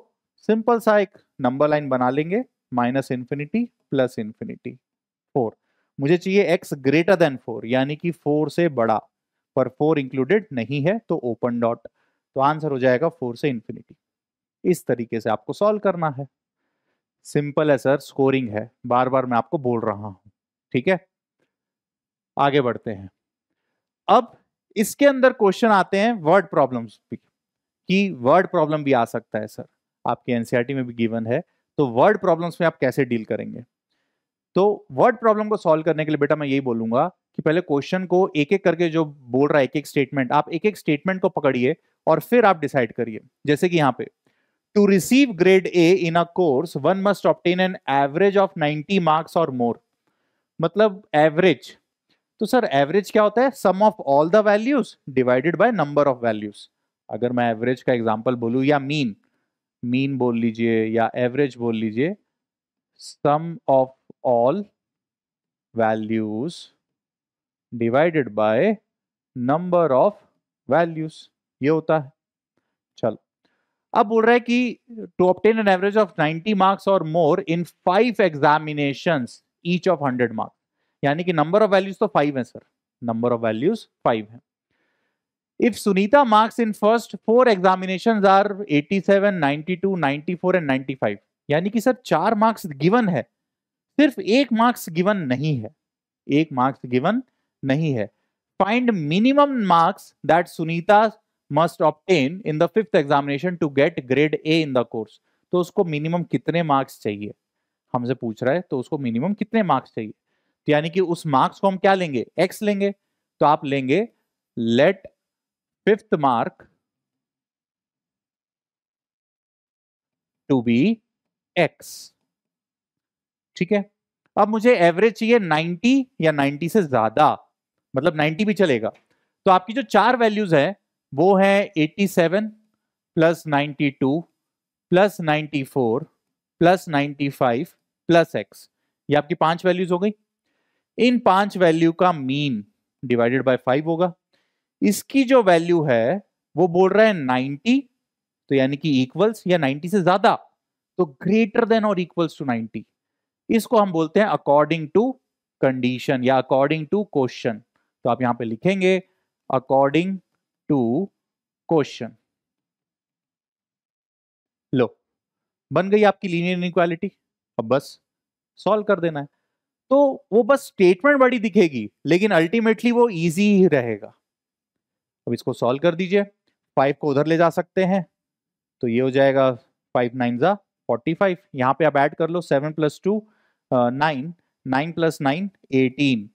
सिंपल सा एक नंबर लाइन बना लेंगे, माइनस इन्फिनिटी प्लस इन्फिनिटी 4, मुझे चाहिए x ग्रेटर देन 4 यानी कि 4 से बड़ा, पर 4 इंक्लूडेड नहीं है तो ओपन डॉट, तो आंसर हो जाएगा 4 से इन्फिनिटी। इस तरीके से आपको सॉल्व करना है, सिंपल है सर, स्कोरिंग है, बार बार मैं आपको बोल रहा हूं, ठीक है। आगे बढ़ते हैं, अब इसके अंदर क्वेश्चन आते हैं वर्ड प्रॉब्लम्स भी, कि वर्ड प्रॉब्लम भी आ सकता है सर, आपके एनसीईआरटी में भी गिवन है, तो वर्ड प्रॉब्लम्स में आप कैसे डील करेंगे। तो वर्ड प्रॉब्लम को सॉल्व करने के लिए बेटा मैं यही बोलूंगा कि पहले क्वेश्चन को एक एक करके जो बोल रहा है, एक एक स्टेटमेंट, आप एक एक स्टेटमेंट को पकड़िए और फिर आप डिसाइड करिए। जैसे कि यहाँ पे, to receive grade A in a course, one must obtain an average of 90 marks or more. मतलब average, तो सर average क्या होता है, sum of all the values divided by number of values। अगर मैं average का example बोलूँ या mean बोल लीजिए या average बोल लीजिए, sum of all values divided by number of values, ये होता है। चलो अब बोल रहा है कि to obtain an average of 90 marks और more in 5 examinations each of 100 marks, यानी कि नंबर ऑफ वैल्यूज तो 5 है सर, नंबर ऑफ वैल्यूज 5 है। If Sunita marks in first 4 examinations are 87, 92, 94 and 95, यानी कि सर 4 मार्क्स गिवन है, सिर्फ 1 मार्क्स गिवन नहीं है, 1 मार्क्स गिवन नहीं है। Find minimum marks that Sunita must obtain in the 5th examination to get grade A in the course. तो उसको minimum कितने marks चाहिए, हमसे पूछ रहा है, तो उसको minimum कितने marks चाहिए, तो यानी कि उस marks को हम क्या लेंगे, x लेंगे, तो आप लेंगे let 5th mark to be x. ठीक है, अब मुझे एवरेज चाहिए 90 या 90 से ज्यादा, मतलब 90 भी चलेगा, तो आपकी जो चार वैल्यूज है वो है 87 plus 92 plus 94 plus 95 plus x, ये आपकी पांच वैल्यूज हो गई। इन पांच वैल्यू का मीन डिवाइडेड बाय 5 होगा। इसकी जो वैल्यू है वो बोल रहा है 90, तो यानी कि इक्वल्स या 90 से ज्यादा, तो ग्रेटर देन और इक्वल्स टू 90, इसको हम बोलते हैं अकॉर्डिंग टू कंडीशन या अकॉर्डिंग टू क्वेश्चन। तो आप यहां पे लिखेंगे अकॉर्डिंग टू क्वेश्चन। लो, बन गई आपकी लीनियर इनइक्वालिटी, अब बस सॉल्व कर देना है। तो वो बस स्टेटमेंट बड़ी दिखेगी लेकिन अल्टीमेटली वो इजी ही रहेगा। अब इसको सॉल्व कर दीजिए, 5 को उधर ले जा सकते हैं, तो ये हो जाएगा 5 9 45, यहाँ पे आप ऐड कर लो 7 प्लस 2 9, 9 प्लस 9 18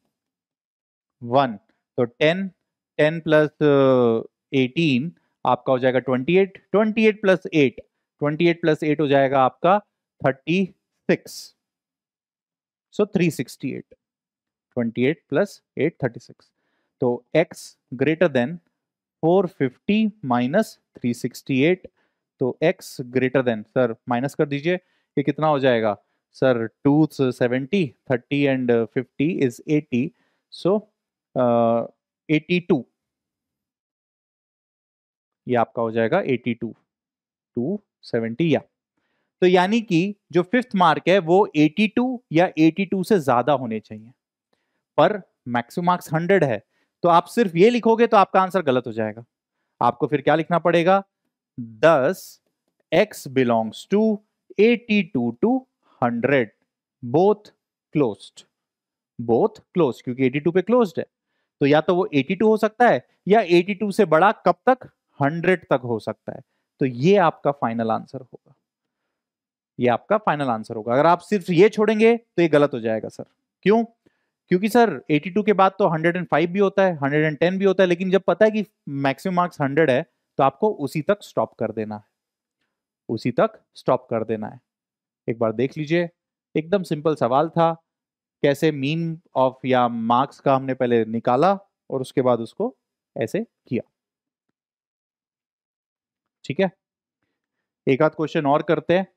1, तो 10 10 प्लस 18 आपका हो जाएगा 28, 28 प्लस 8 हो जाएगा आपका 36, सो 368, 28 प्लस 8 36, तो x ग्रेटर देन 450 माइनस 368, तो x greater than, sir minus कर दीजिए, ये कितना हो जाएगा सर, 2 70, 30 एंड 50 इज 80, सो 82, ये आपका हो जाएगा 82, 270 या, तो यानी कि जो 5th मार्क है वो 82 या 82 से ज्यादा होने चाहिए, पर मैक्सिमम मार्क्स 100 है, तो आप सिर्फ ये लिखोगे तो आपका आंसर गलत हो जाएगा। आपको फिर क्या लिखना पड़ेगा, 10 x belongs to 82 to 100 both closed, क्योंकि 82 पे closed है, तो या तो वो 82 हो सकता है या 82 से बड़ा कब तक, 100 तक हो सकता है, तो ये आपका फाइनल आंसर होगा, ये आपका फाइनल आंसर होगा। अगर आप सिर्फ ये छोड़ेंगे तो ये गलत हो जाएगा। सर क्यों? क्योंकि सर 82 के बाद तो 105 भी होता है, 110 भी होता है, लेकिन जब पता है कि मैक्सिमम मार्क्स 100 है तो आपको उसी तक स्टॉप कर देना है, उसी तक स्टॉप कर देना है। एक बार देख लीजिए, एकदम सिंपल सवाल था, कैसे मीन ऑफ या मार्क्स का हमने पहले निकाला और उसके बाद उसको ऐसे किया। ठीक है, एक आध क्वेश्चन और करते हैं।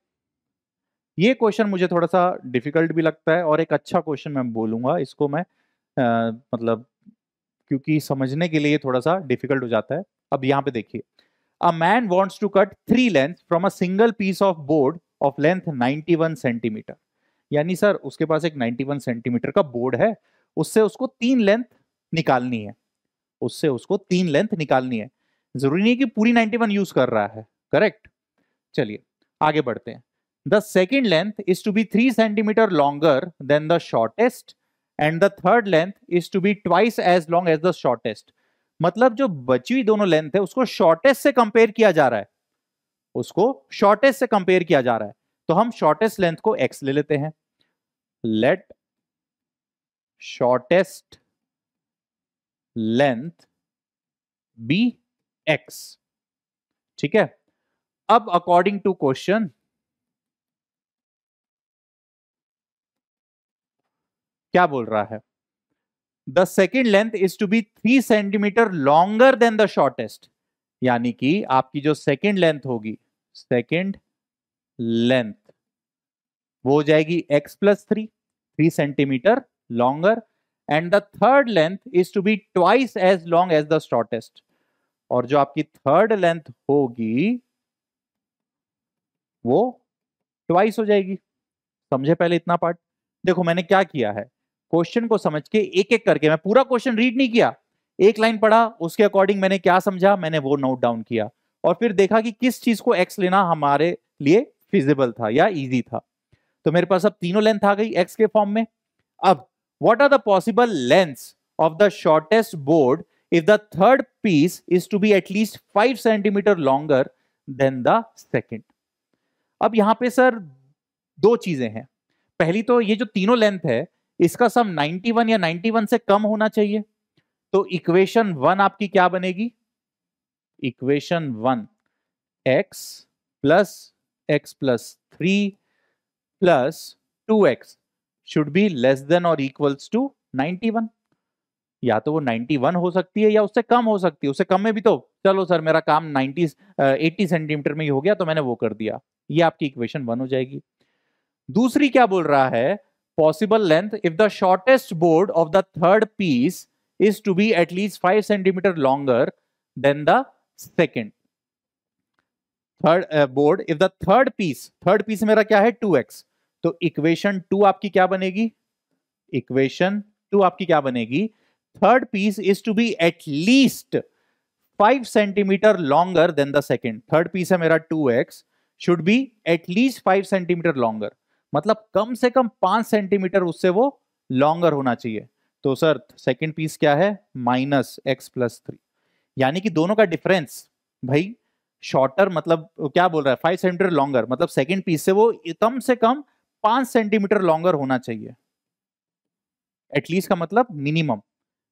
ये क्वेश्चन मुझे थोड़ा सा डिफिकल्ट भी लगता है और एक अच्छा क्वेश्चन मैं बोलूँगा इसको, मैं मतलब क्योंकि समझने के लिए थोड़ा सा डिफिकल्ट हो जाता है। अब यहाँ पे देखिए, a man wants to cut 3 lengths from a single piece of board of length 91 centimetre, यानी सर उसके पास एक 91 सेंटीमीटर का बोर्ड है, उससे उसको 3 लेंथ निकालनी है, उससे उसको 3 लेंथ निकालनी है, जरूरी नहीं कि पूरी 91 यूज कर रहा है, करेक्ट। चलिए आगे बढ़ते हैं। The second length is to be 3 centimetre longer than the shortest and the third length is to be twice as long as the shortest, मतलब जो बची हुई दोनों लेंथ है उसको शॉर्टेस्ट से कंपेयर किया जा रहा है, उसको शॉर्टेस्ट से कंपेयर किया जा रहा है, तो हम शॉर्टेस्ट लेंथ को x ले लेते हैं। Let shortest length be x, ठीक है। अब अकॉर्डिंग टू क्वेश्चन क्या बोल रहा है, the second length is to be 3 centimetre longer than the shortest, यानी कि आपकी जो सेकेंड लेंथ होगी, सेकेंड लेंथ वो हो जाएगी x plus 3 centimetre longer, and the third length is to be twice as long as the shortest, और जो आपकी थर्ड लेंथ होगी वो ट्वाइस हो जाएगी। समझे पहले इतना पार्ट? देखो मैंने क्या किया है, क्वेश्चन को समझ के एक एक करके, मैं पूरा क्वेश्चन रीड नहीं किया, एक लाइन पढ़ा, उसके अकॉर्डिंग मैंने क्या समझा मैंने वो नोट डाउन किया, और फिर देखा कि किस चीज को x लेना हमारे लिए फिजिबल था या इजी था। तो मेरे पास अब तीनों लेंथ आ गई x के फॉर्म में। अब what are the possible lengths of the shortest board if the third piece is to be at least 5 centimeter longer than the second. अब यहाँ पे सर दो चीजें हैं. पहली तो ये जो तीनों लेंथ है इसका सम 91 या 91 से कम होना चाहिए. तो इक्वेशन वन आपकी क्या बनेगी? Equation one x plus 3 plus 2x should be less than or equals to 91. या तो वो 91 हो सकती है या उससे कम हो सकती है. उससे कम में भी तो चलो सर मेरा काम 80 सेंटीमीटर में ही हो गया तो मैंने वो कर दिया. ये आपकी इक्वेशन वन हो जाएगी. दूसरी क्या बोल रहा है? Possible length if the shortest board of the third piece is to be at least 5 centimetre longer than the second third board. If the third piece मेरा क्या है? 2x. तो इक्वेशन टू आपकी क्या बनेगी? इक्वेशन टू आपकी क्या बनेगी? Third piece is to be at least 5 centimetre longer than the second. Third piece है मेरा 2x, should be at least 5 centimetre longer, मतलब कम से कम 5 सेंटीमीटर उससे वो लॉन्गर होना चाहिए. तो सर सेकेंड पीस क्या है? -x + 3. यानी कि दोनों का डिफरेंस भाई शॉर्टर, मतलब क्या बोल रहा है? 5 सेंटीमीटर लॉन्गर, मतलब सेकेंड पीस से वो कम से कम 5 सेंटीमीटर लॉन्गर होना चाहिए. एटलीस्ट का मतलब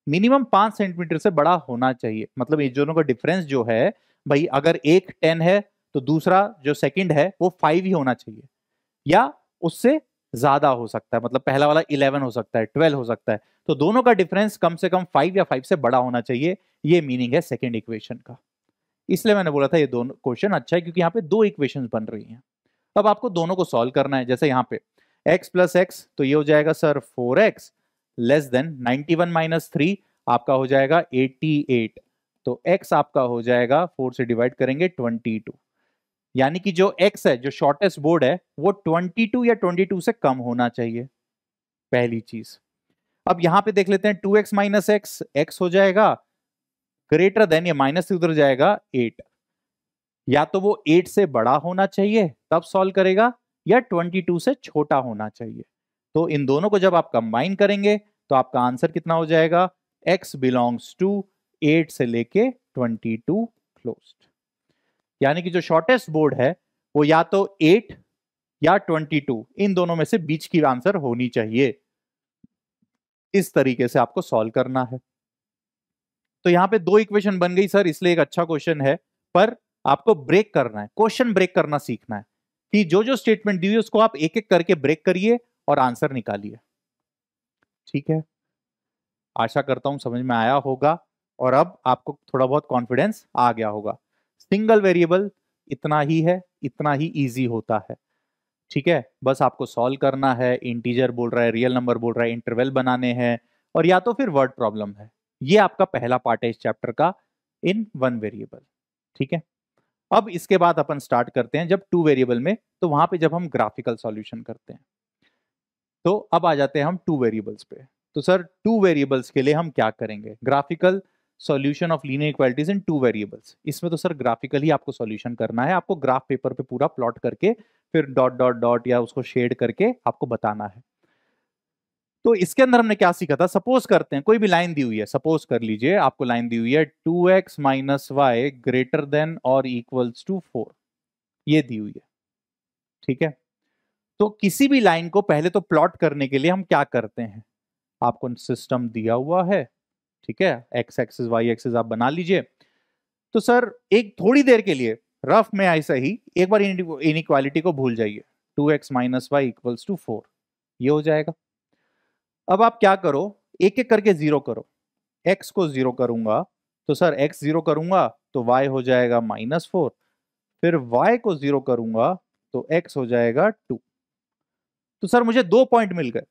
मिनिमम 5 सेंटीमीटर से बड़ा होना चाहिए. मतलब ये दोनों का डिफरेंस जो है भाई, अगर एक 10 है तो दूसरा जो सेकंड है वो 5 ही होना चाहिए या उससे ज्यादा हो सकता है. मतलब पहला वाला 11 हो सकता है, 12 हो सकता है. तो दोनों का डिफरेंस कम से कम 5 या 5 से बड़ा होना चाहिए. ये मीनिंग है सेकेंड इक्वेशन का. इसलिए मैंने बोला था ये दोनों क्वेश्चन अच्छा है क्योंकि यहाँ पे दो इक्वेशंस बन रही हैं. अब आपको दोनों को सॉल्व करना है. जैसे यहाँ पे x प्लस एक्स तो ये हो जाएगा सर 4x लेस देन 91 - 3 आपका हो जाएगा 88. तो x आपका हो जाएगा 4 से डिवाइड करेंगे 22. यानी कि जो x है, जो शॉर्टेस्ट बोर्ड है, वो 22 या 22 से कम होना चाहिए. पहली चीज. अब यहाँ पे देख लेते हैं 2x - x x हो जाएगा ग्रेटर देन, ये माइनस उधर जाएगा 8. या तो वो 8 से बड़ा होना चाहिए तब सॉल्व करेगा या 22 से छोटा होना चाहिए. तो इन दोनों को जब आप कंबाइन करेंगे तो आपका आंसर कितना हो जाएगा? x बिलोंग्स टू 8 से लेके 22 क्लोज्ड. यानी कि जो शॉर्टेस्ट बोर्ड है वो या तो 8 या 22, इन दोनों में से बीच की आंसर होनी चाहिए. इस तरीके से आपको सॉल्व करना है. तो यहाँ पे दो इक्वेशन बन गई सर, इसलिए एक अच्छा क्वेश्चन है. पर आपको ब्रेक करना है, क्वेश्चन ब्रेक करना सीखना है कि जो जो स्टेटमेंट दी हुई उसको आप एक एक करके ब्रेक करिए और आंसर निकालिए. ठीक है, आशा करता हूं समझ में आया होगा और अब आपको थोड़ा बहुत कॉन्फिडेंस आ गया होगा. सिंगल वेरिएबल इतना ही है, इतना ही ईजी होता है. ठीक है, बस आपको सॉल्व करना है. इंटीजर बोल रहा है, रियल नंबर बोल रहा है, इंटरवल बनाने हैं और या तो फिर वर्ड प्रॉब्लम है. ये आपका पहला पार्ट है इस चैप्टर का, इन वन वेरिएबल. ठीक है, अब इसके बाद अपन स्टार्ट करते हैं जब 2 वेरिएबल में, तो वहां पे जब हम ग्राफिकल सॉल्यूशन करते हैं. तो अब आ जाते हैं हम 2 वेरिएबल्स पे. तो सर 2 वेरिएबल्स के लिए हम क्या करेंगे? Graphical solution of linear equalities in 2 variables. इसमें तो सर ग्राफिकल ही आपको सॉल्यूशन करना है. आपको ग्राफ पेपर पे पूरा प्लॉट करके फिर डॉट डॉट डॉट या उसको शेड करके आपको बताना है. तो इसके अंदर हमने क्या सीखा था? सपोज करते हैं कोई भी लाइन दी हुई है. सपोज कर लीजिए आपको लाइन दी हुई है 2x - y ग्रेटर देन और इक्वल्स टू 4, ये दी हुई है. ठीक है, तो किसी भी लाइन को पहले तो प्लॉट करने के लिए हम क्या करते हैं? आपको सिस्टम दिया हुआ है. ठीक है, x एक्सिस y एक्सिस आप बना लीजिए. तो सर एक थोड़ी देर के लिए रफ में ऐसा ही एक बार इनइक्वालिटी को भूल जाइए. 2x - y इक्वल्स टू 4 ये हो जाएगा. अब आप क्या करो, एक एक करके जीरो करो. x को जीरो करूंगा तो सर x जीरो करूंगा तो y हो जाएगा -4. फिर y को जीरो करूंगा तो x हो जाएगा 2. तो सर मुझे 2 पॉइंट मिल गए.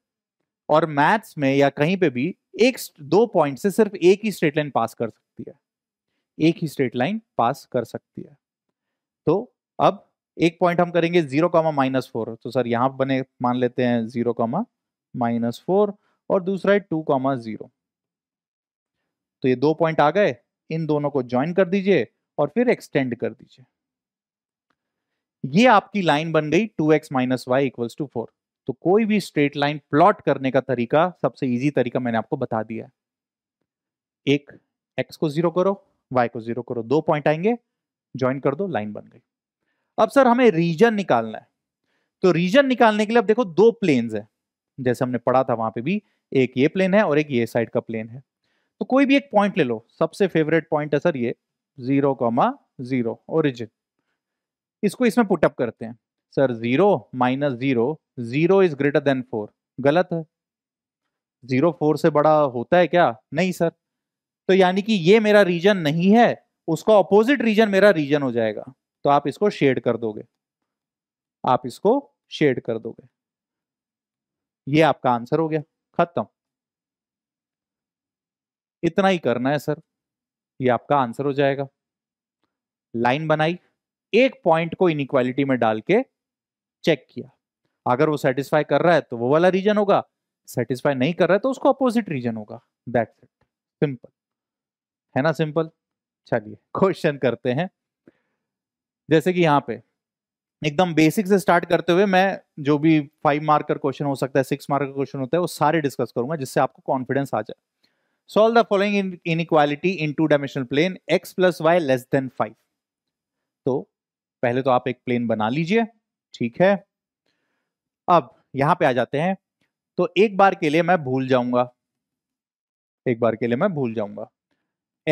और मैथ्स में या कहीं पे भी 1-2 पॉइंट से सिर्फ एक ही स्ट्रेट लाइन पास कर सकती है, एक ही स्ट्रेट लाइन पास कर सकती है. तो अब एक पॉइंट हम करेंगे 0, -4. तो सर यहाँ बने मान लेते हैं 0, -4 और दूसरा है 2, 0. तो ये 2 पॉइंट आ गए. इन दोनों को ज्वाइन कर दीजिए और फिर एक्सटेंड कर दीजिए. ये आपकी लाइन बन गई 2x - y 4. तो कोई भी स्ट्रेट लाइन प्लॉट करने का तरीका, सबसे इजी तरीका मैंने आपको बता दिया है. एक एक्स को जीरो करो, वाई को जीरो करो, दो पॉइंट आएंगे, ज्वाइन कर दो, लाइन बन गई। अब सर हमें रीजन निकालना है, तो रीजन निकालने के लिए अब देखो दो प्लेन्स है, जैसे हमने पढ़ा था वहां पे भी, एक ये प्लेन है और एक ये साइड का प्लेन है। तो कोई भी एक पॉइंट ले लो, सबसे फेवरेट पॉइंट है सर ये 0,0 ओरिजिन, इसको इसमें पुटअप करते हैं। सर 0 - 0 > 4 गलत है, 0 4 से बड़ा होता है क्या? नहीं सर, तो यानी कि ये मेरा रीजन नहीं है, उसका ऑपोजिट रीजन मेरा रीजन हो जाएगा। तो आप इसको शेड कर दोगे, आप इसको शेड कर दोगे, ये आपका आंसर हो गया, खत्म। इतना ही करना है सर, ये आपका आंसर हो जाएगा। लाइन बनाई, एक पॉइंट को इनइक्वालिटी में डाल के चेक किया, अगर वो सेटिस्फाई कर रहा है तो वो वाला रीजन होगा, सेटिस्फाई नहीं कर रहा है तो उसको अपोजिट रीजन होगा। दैट्स इट, सिंपल है ना, सिंपल। चलिए क्वेश्चन करते हैं, जैसे कि यहाँ पे एकदम बेसिक से स्टार्ट करते हुए मैं जो भी 5 मार्क का क्वेश्चन हो सकता है, 6 मार्क का क्वेश्चन होता है, वो सारे डिस्कस करूंगा जिससे आपको कॉन्फिडेंस आ जाए। Solve the following inequality in 2 dimensional plane x + y <5। तो पहले तो आप एक प्लेन बना लीजिए, ठीक है। अब यहाँ पे आ जाते हैं, तो एक बार के लिए मैं भूल जाऊंगा।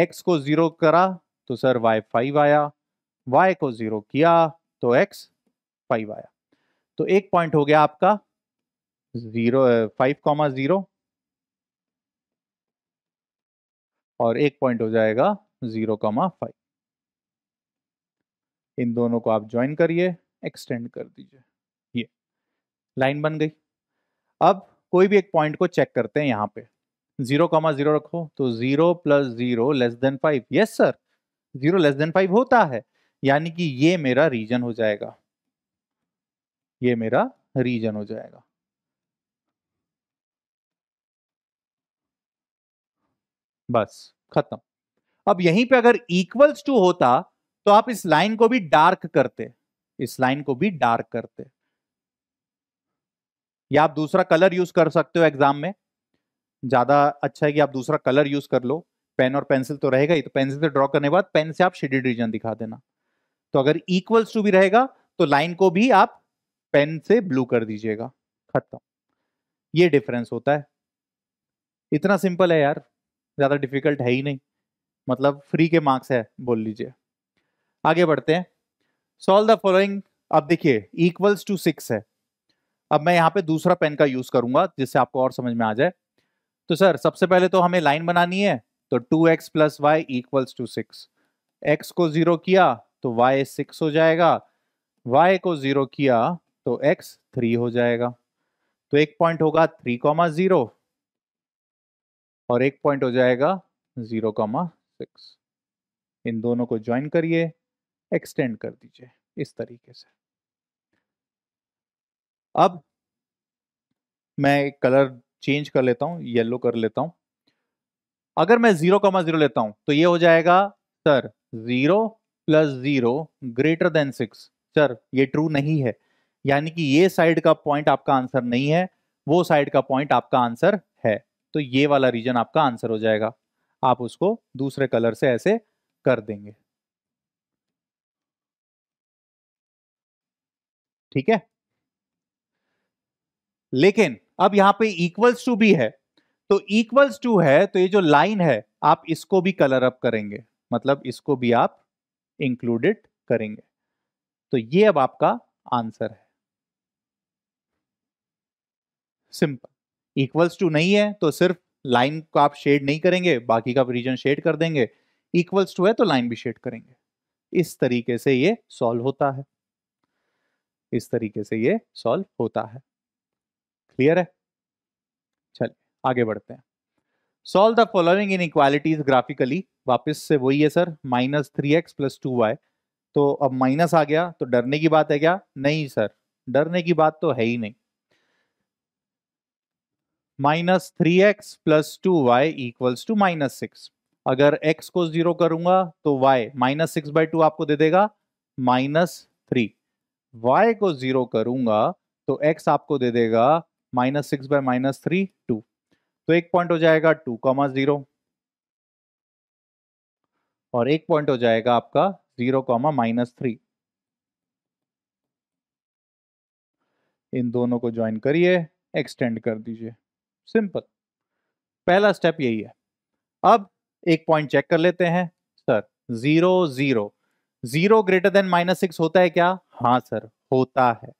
x को 0 करा तो सर y 5 आया, y को 0 किया तो x 5 आया। तो एक पॉइंट हो गया आपका 0,5,0 और एक पॉइंट हो जाएगा 0,5। इन दोनों को आप ज्वाइन करिए, एक्सटेंड कर दीजिए, ये लाइन बन गई। अब कोई भी एक पॉइंट को चेक करते हैं, यहाँ पे 0,0 रखो तो 0 + 0 <5। यस सर, 0 <5 होता है, यानी कि ये मेरा रीजन हो जाएगा, ये मेरा रीजन हो जाएगा। बस खत्म। अब यहीं पे अगर equals to होता तो आप इस लाइन को भी डार्क करते, इस लाइन को भी डार्क करते, या आप दूसरा कलर यूज कर सकते हो। एग्जाम में ज्यादा अच्छा है कि आप दूसरा कलर यूज कर लो, पेन और पेंसिल तो रहेगा ही, तो पेंसिल से ड्रॉ करने के बाद पेन से आप शेडेड रीजन दिखा देना। तो अगर इक्वल्स टू भी रहेगा तो लाइन को भी आप पेन से ब्लू कर दीजिएगा, खत्म। ये डिफरेंस होता है, इतना सिंपल है यार, ज्यादा डिफिकल्ट है ही नहीं, मतलब फ्री के मार्क्स है बोल लीजिए। आगे बढ़ते हैं, सॉल्व द फॉलोइंग। अब देखिए equals to 6 है, अब मैं यहाँ पे दूसरा पेन का यूज करूंगा जिससे आपको और समझ में आ जाए। तो सर सबसे पहले तो हमें लाइन बनानी है, तो 2x + y = 6। x को 0 किया तो y 6 हो जाएगा, y को 0 किया तो x 3 हो जाएगा। तो एक पॉइंट होगा 3,0 और एक पॉइंट हो जाएगा 0,6। इन दोनों को ज्वाइन करिए, एक्सटेंड कर दीजिए इस तरीके से। अब मैं कलर चेंज कर लेता हूं, येलो कर लेता हूं। अगर मैं 0,0 लेता हूं तो ये हो जाएगा सर 0 + 0 <6। सर ये ट्रू नहीं है, यानी कि ये साइड का पॉइंट आपका आंसर नहीं है, वो साइड का पॉइंट आपका आंसर है। तो ये वाला रीजन आपका आंसर हो जाएगा, आप उसको दूसरे कलर से ऐसे कर देंगे, ठीक है। लेकिन अब यहां पे equals to भी है, तो equals to है तो ये जो लाइन है आप इसको भी कलर अप करेंगे, मतलब इसको भी आप इंक्लूडेड करेंगे। तो ये अब आपका आंसर है, सिंपल। equals to नहीं है तो सिर्फ लाइन को आप शेड नहीं करेंगे, बाकी का रीजन शेड कर देंगे, equals to है तो लाइन भी शेड करेंगे। इस तरीके से ये सॉल्व होता है, इस तरीके से ये सॉल्व होता है। क्लियर है? चलिए आगे बढ़ते हैं, solve the following inequalities graphically. वापस से वही है सर, -3x + 2y। तो अब माइनस आ गया तो डरने की बात है क्या? नहीं सर, डरने की बात तो है ही नहीं। -3x + 2y = -6। अगर x को 0 करूंगा तो y -6/2 आपको दे देगा -3। y को 0 करूंगा तो x आपको दे देगा -6/-3 2। तो एक पॉइंट हो जाएगा 2,0 और एक पॉइंट हो जाएगा आपका 0, -3। इन दोनों को ज्वाइन करिए, एक्सटेंड कर दीजिए, सिंपल, पहला स्टेप यही है। अब एक पॉइंट चेक कर लेते हैं सर, 0, 0 > -6 होता है क्या? हाँ सर होता है,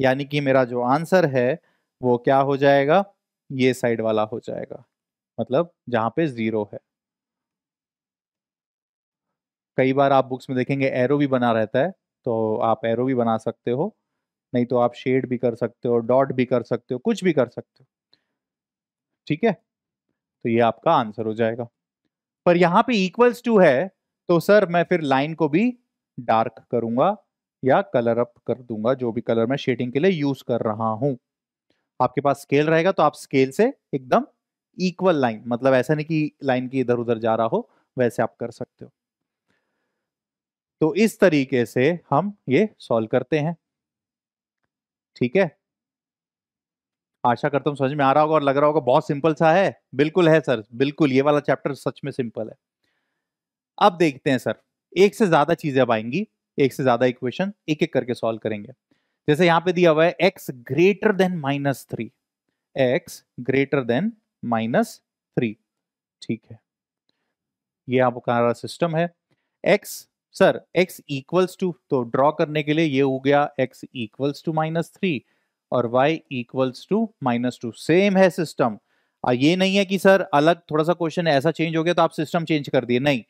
यानी कि मेरा जो आंसर है वो क्या हो जाएगा, ये साइड वाला हो जाएगा, मतलब जहां पे 0 है। कई बार आप बुक्स में देखेंगे एरो भी बना रहता है, तो आप एरो भी बना सकते हो, नहीं तो आप शेड भी कर सकते हो, डॉट भी कर सकते हो, कुछ भी कर सकते हो, ठीक है। तो ये आपका आंसर हो जाएगा। पर यहाँ पे इक्वल्स टू है तो सर मैं फिर लाइन को भी डार्क करूंगा या कलर अप कर दूंगा, जो भी कलर मैं शेडिंग के लिए यूज कर रहा हूं। आपके पास स्केल रहेगा तो आप स्केल से एकदम इक्वल लाइन, मतलब ऐसा नहीं कि लाइन की इधर उधर जा रहा हो, वैसे आप कर सकते हो। तो इस तरीके से हम ये सॉल्व करते हैं, ठीक है। आशा करता हूँ समझ में आ रहा होगा और लग रहा होगा बहुत सिंपल सा है। बिल्कुल है सर, बिल्कुल, ये वाला चैप्टर सच में सिंपल है। अब देखते हैं सर, एक से ज्यादा चीजें अब आएंगी, एक से ज्यादा इक्वेशन, एक एक करके सॉल्व करेंगे। जैसे यहाँ पे दिया हुआ है x > -3, x > -3, ठीक है। ये आपका सिस्टम है। x सर x = तो ड्रॉ करने के लिए ये हो गया x = -3 और y = -2। सेम है सिस्टम। ये नहीं है कि सर अलग थोड़ा सा क्वेश्चन ऐसा चेंज हो गया तो आप सिस्टम चेंज कर दिए, नहीं,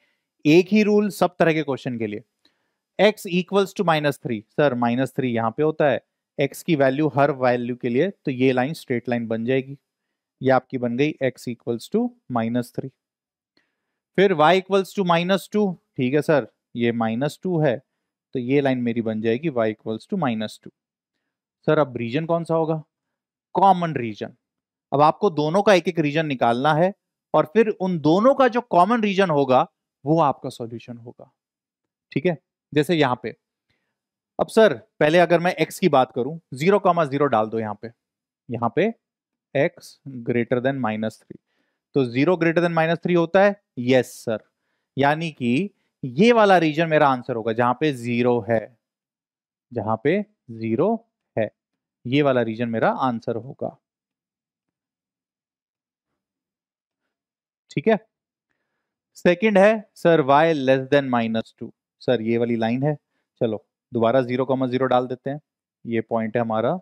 एक ही रूल सब तरह के क्वेश्चन के लिए। x = -3 सर -3 यहाँ पे होता है, x की वैल्यू हर वैल्यू के लिए, तो ये लाइन स्ट्रेट लाइन बन जाएगी। ये आपकी बन गई x = -3। फिर y = -2, ठीक है सर, ये -2 है तो ये लाइन मेरी बन जाएगी y = -2। सर अब रीजन कौन सा होगा? Common region. अब आपको दोनों का एक एक रीजन निकालना है और फिर उन दोनों का जो कॉमन रीजन होगा वो आपका सॉल्यूशन होगा, ठीक है। जैसे यहां पे अब सर, पहले अगर मैं x की बात करूं, 0, 0 डाल दो यहाँ पे x > -3, तो 0 > -3 होता है, यस सर, यानी कि ये वाला रीजन मेरा आंसर होगा, जहां पे जीरो है ये वाला रीजन मेरा आंसर होगा, ठीक है। सेकंड है सर y <-2। सर ये वाली लाइन है, चलो दोबारा 0, 0 डाल देते हैं, ये पॉइंट है हमारा।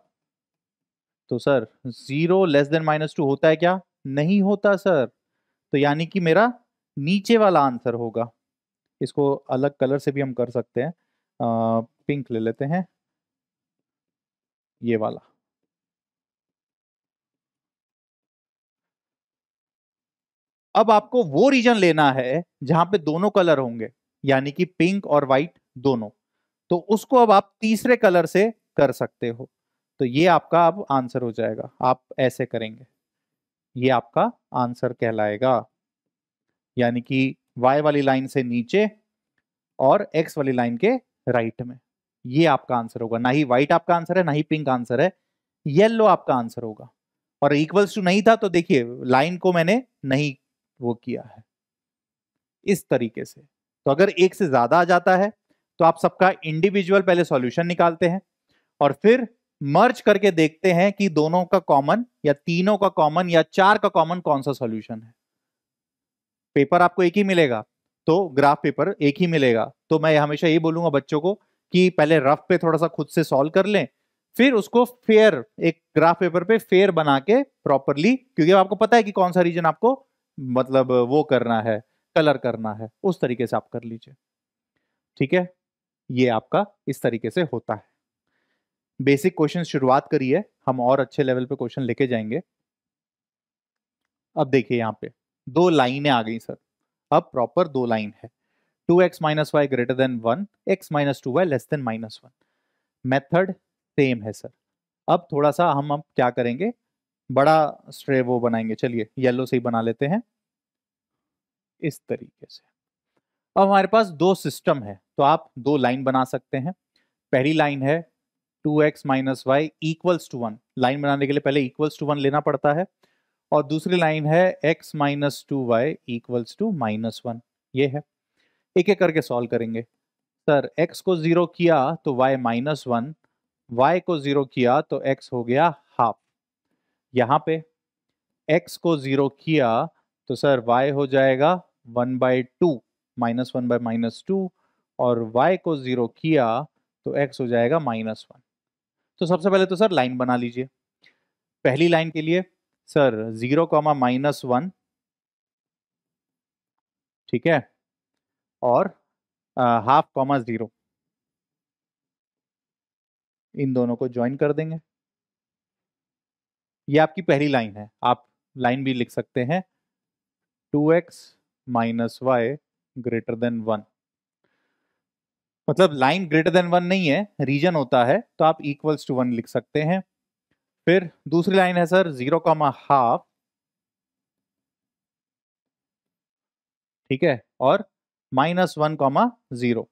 तो सर 0 <-2 होता है क्या? नहीं होता सर, तो यानी कि मेरा नीचे वाला आंसर होगा। इसको अलग कलर से भी हम कर सकते हैं, पिंक ले लेते हैं, ये वाला, अब आपको वो रीजन लेना है जहां पे दोनों कलर होंगे, यानी कि पिंक और वाइट दोनों, तो उसको अब आप तीसरे कलर से कर सकते हो। तो ये आपका अब आंसर हो जाएगा, आप ऐसे करेंगे, ये आपका आंसर कहलाएगा, यानी कि y वाली लाइन से नीचे और x वाली लाइन के राइट में, ये आपका आंसर होगा। ना ही व्हाइट आपका आंसर है, ना ही पिंक आंसर है, येलो आपका आंसर होगा। और इक्वल्स टू नहीं था तो देखिए लाइन को मैंने नहीं वो किया है, इस तरीके से। तो अगर एक से ज्यादा आ जाता है तो आप सबका इंडिविजुअल पहले सॉल्यूशन निकालते हैं और फिर मर्ज करके देखते हैं कि दोनों का कॉमन या तीनों का कॉमन या चार का कॉमन कौन सा सॉल्यूशन है। पेपर आपको एक ही मिलेगा, तो ग्राफ पेपर एक ही मिलेगा, तो मैं हमेशा ये बोलूंगा बच्चों को कि पहले रफ पे थोड़ा सा खुद से सॉल्व कर लें, फिर उसको फेयर, एक ग्राफ पेपर पे फेयर बना के प्रॉपरली, क्योंकि आपको पता है कि कौन सा रीजन आपको मतलब वो करना है, कलर करना है, उस तरीके से आप कर लीजिए, ठीक है। ये आपका इस तरीके से होता है। बेसिक क्वेश्चन शुरुआत करिए, हम और अच्छे लेवल पे क्वेश्चन लेके जाएंगे। अब देखिए यहाँ पे दो लाइनें आ गई सर, अब प्रॉपर दो लाइन है, 2x - y > 1, x - 2y <-1। Method same है सर। अब थोड़ा सा हम क्या करेंगे, बड़ा स्ट्रे वो बनाएंगे, चलिए येलो से ही बना लेते हैं, इस तरीके से। अब हमारे पास दो सिस्टम है तो आप दो लाइन बना सकते हैं। पहली लाइन है 2x - y = 1, लाइन बनाने के लिए पहले =1 लेना पड़ता है, और दूसरी लाइन है x - 2y = -1, ये है। एक एक करके सॉल्व करेंगे। सर x को जीरो किया तो y माइनस वन, वाई को जीरो किया तो x हो गया हाफ। यहाँ पे x को जीरो किया तो सर y हो जाएगा 1/2 माइनस 1/-2 और y को जीरो किया तो x हो जाएगा -1। तो सबसे पहले तो सर लाइन बना लीजिए। पहली लाइन के लिए सर 0, -1 ठीक है और हाफ कॉमा 0, इन दोनों को ज्वाइन कर देंगे। ये आपकी पहली लाइन है। आप लाइन भी लिख सकते हैं 2x - y > 1। मतलब लाइन >1 नहीं है, रीजन होता है, तो आप =1 लिख सकते हैं। फिर दूसरी लाइन है सर 0, ½ ठीक है और -1, 0।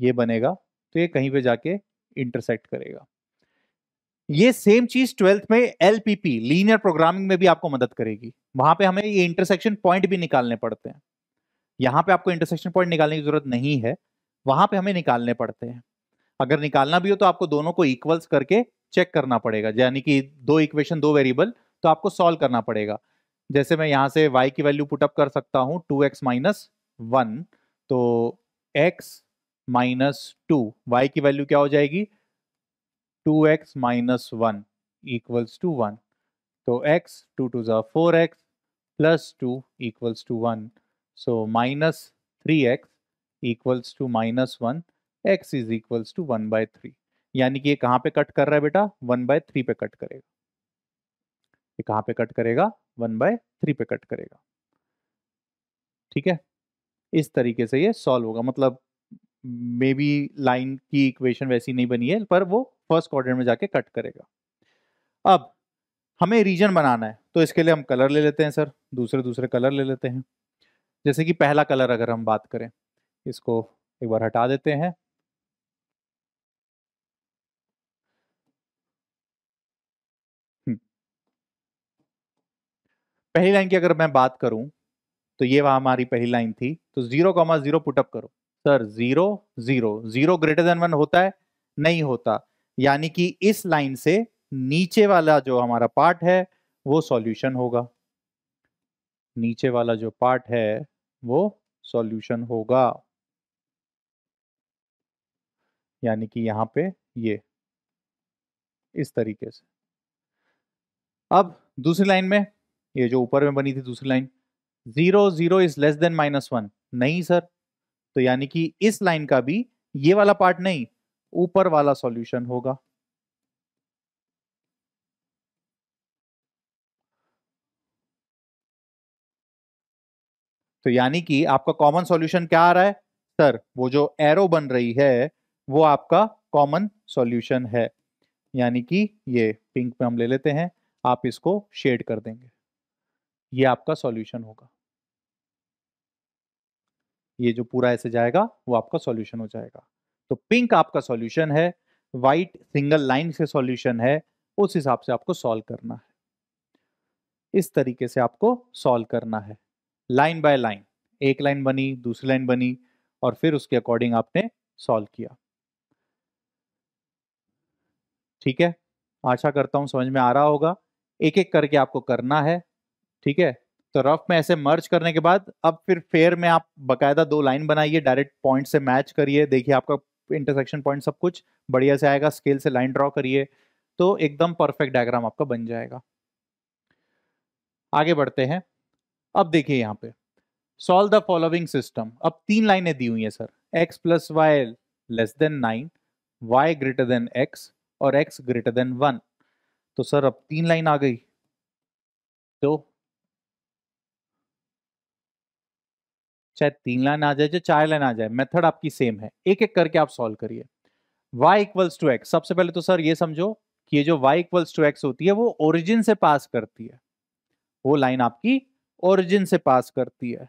ये बनेगा तो ये कहीं पे जाके इंटरसेक्ट करेगा। ये सेम चीज 12th में LPP लीनियर प्रोग्रामिंग में भी आपको मदद करेगी। वहां पे हमें ये इंटरसेक्शन पॉइंट भी निकालने पड़ते हैं। यहां पे आपको इंटरसेक्शन पॉइंट निकालने की जरूरत नहीं है, वहां पे हमें निकालने पड़ते हैं। अगर निकालना भी हो तो आपको दोनों को इक्वल्स करके चेक करना पड़ेगा, यानी कि 2 इक्वेशन 2 वेरिएबल तो आपको सॉल्व करना पड़ेगा। जैसे मैं यहाँ से y की वैल्यू पुटअप कर सकता हूँ 2x - 1 तो x - 2, y की वैल्यू क्या हो जाएगी 2x - 1 = 1। तो x 2 × 4x + 2 = 1 सो -3x = -1, x = 1/3। यानी कि ये कहाँ पे कट कर रहा है बेटा 1/3 पे कट करेगा। ये कहाँ पे कट करेगा 1/3 पे कट करेगा। ठीक है, इस तरीके से ये सॉल्व होगा। मतलब मे बी लाइन की इक्वेशन वैसी नहीं बनी है पर वो फर्स्ट क्वाड्रेंट में जाके कट करेगा। अब हमें रीजन बनाना है तो इसके लिए हम कलर ले लेते हैं सर, दूसरे कलर ले लेते हैं। जैसे कि पहला कलर अगर हम बात करें, इसको एक बार हटा देते हैं। पहली लाइन की अगर मैं बात करूं तो ये वहां हमारी पहली लाइन थी। तो 0, 0 पुटअप करो सर 0, 0 >1 होता है नहीं होता, यानी कि इस लाइन से नीचे वाला जो हमारा पार्ट है वो सॉल्यूशन होगा। नीचे वाला जो पार्ट है वो सॉल्यूशन होगा, यानी कि यहाँ पे ये इस तरीके से। अब दूसरी लाइन में ये जो ऊपर में बनी थी दूसरी लाइन 0, 0 > -1 नहीं सर, तो यानी कि इस लाइन का भी ये वाला पार्ट नहीं, ऊपर वाला सॉल्यूशन होगा। तो यानी कि आपका कॉमन सॉल्यूशन क्या आ रहा है सर, वो जो एरो बन रही है वो आपका कॉमन सॉल्यूशन है। यानी कि ये पिंक में हम ले लेते हैं, आप इसको शेड कर देंगे, ये आपका सॉल्यूशन होगा। ये जो पूरा ऐसे जाएगा वो आपका सॉल्यूशन हो जाएगा। तो पिंक आपका सॉल्यूशन है, वाइट सिंगल लाइन से सॉल्यूशन है, उस हिसाब से आपको सॉल्व करना है। इस तरीके से आपको सॉल्व करना है लाइन बाय लाइन। एक लाइन बनी, दूसरी लाइन बनी और फिर उसके अकॉर्डिंग आपने सॉल्व किया। ठीक है, आशा करता हूं समझ में आ रहा होगा। एक एक करके आपको करना है। ठीक है, तो रफ में ऐसे मर्ज करने के बाद अब फिर फेयर में आप बकायदा 2 लाइन बनाइए, डायरेक्ट पॉइंट से मैच करिए, देखिए आपका इंटरसेक्शन पॉइंट सब कुछ बढ़िया से आएगा। स्केल से लाइन ड्रॉ करिए तो एकदम परफेक्ट डायग्राम आपका बन जाएगा। आगे बढ़ते हैं। अब देखिए यहाँ पे सॉल्व द फॉलोइंग सिस्टम। अब 3 लाइनें दी हुई हैं sir, x + y <9, y x और x <1। तो सर अब 3 लाइन आ गई। तो चाहे 3 लाइन आ जाए चाहे 4 लाइन आ जाए, मेथड आपकी सेम है। एक एक करके आप सॉल्व करिए। y = x, सबसे पहले तो सर ये समझो कि ये जो y = x होती है वो ओरिजिन से पास करती है। वो लाइन आपकी ओरिजिन से पास करती है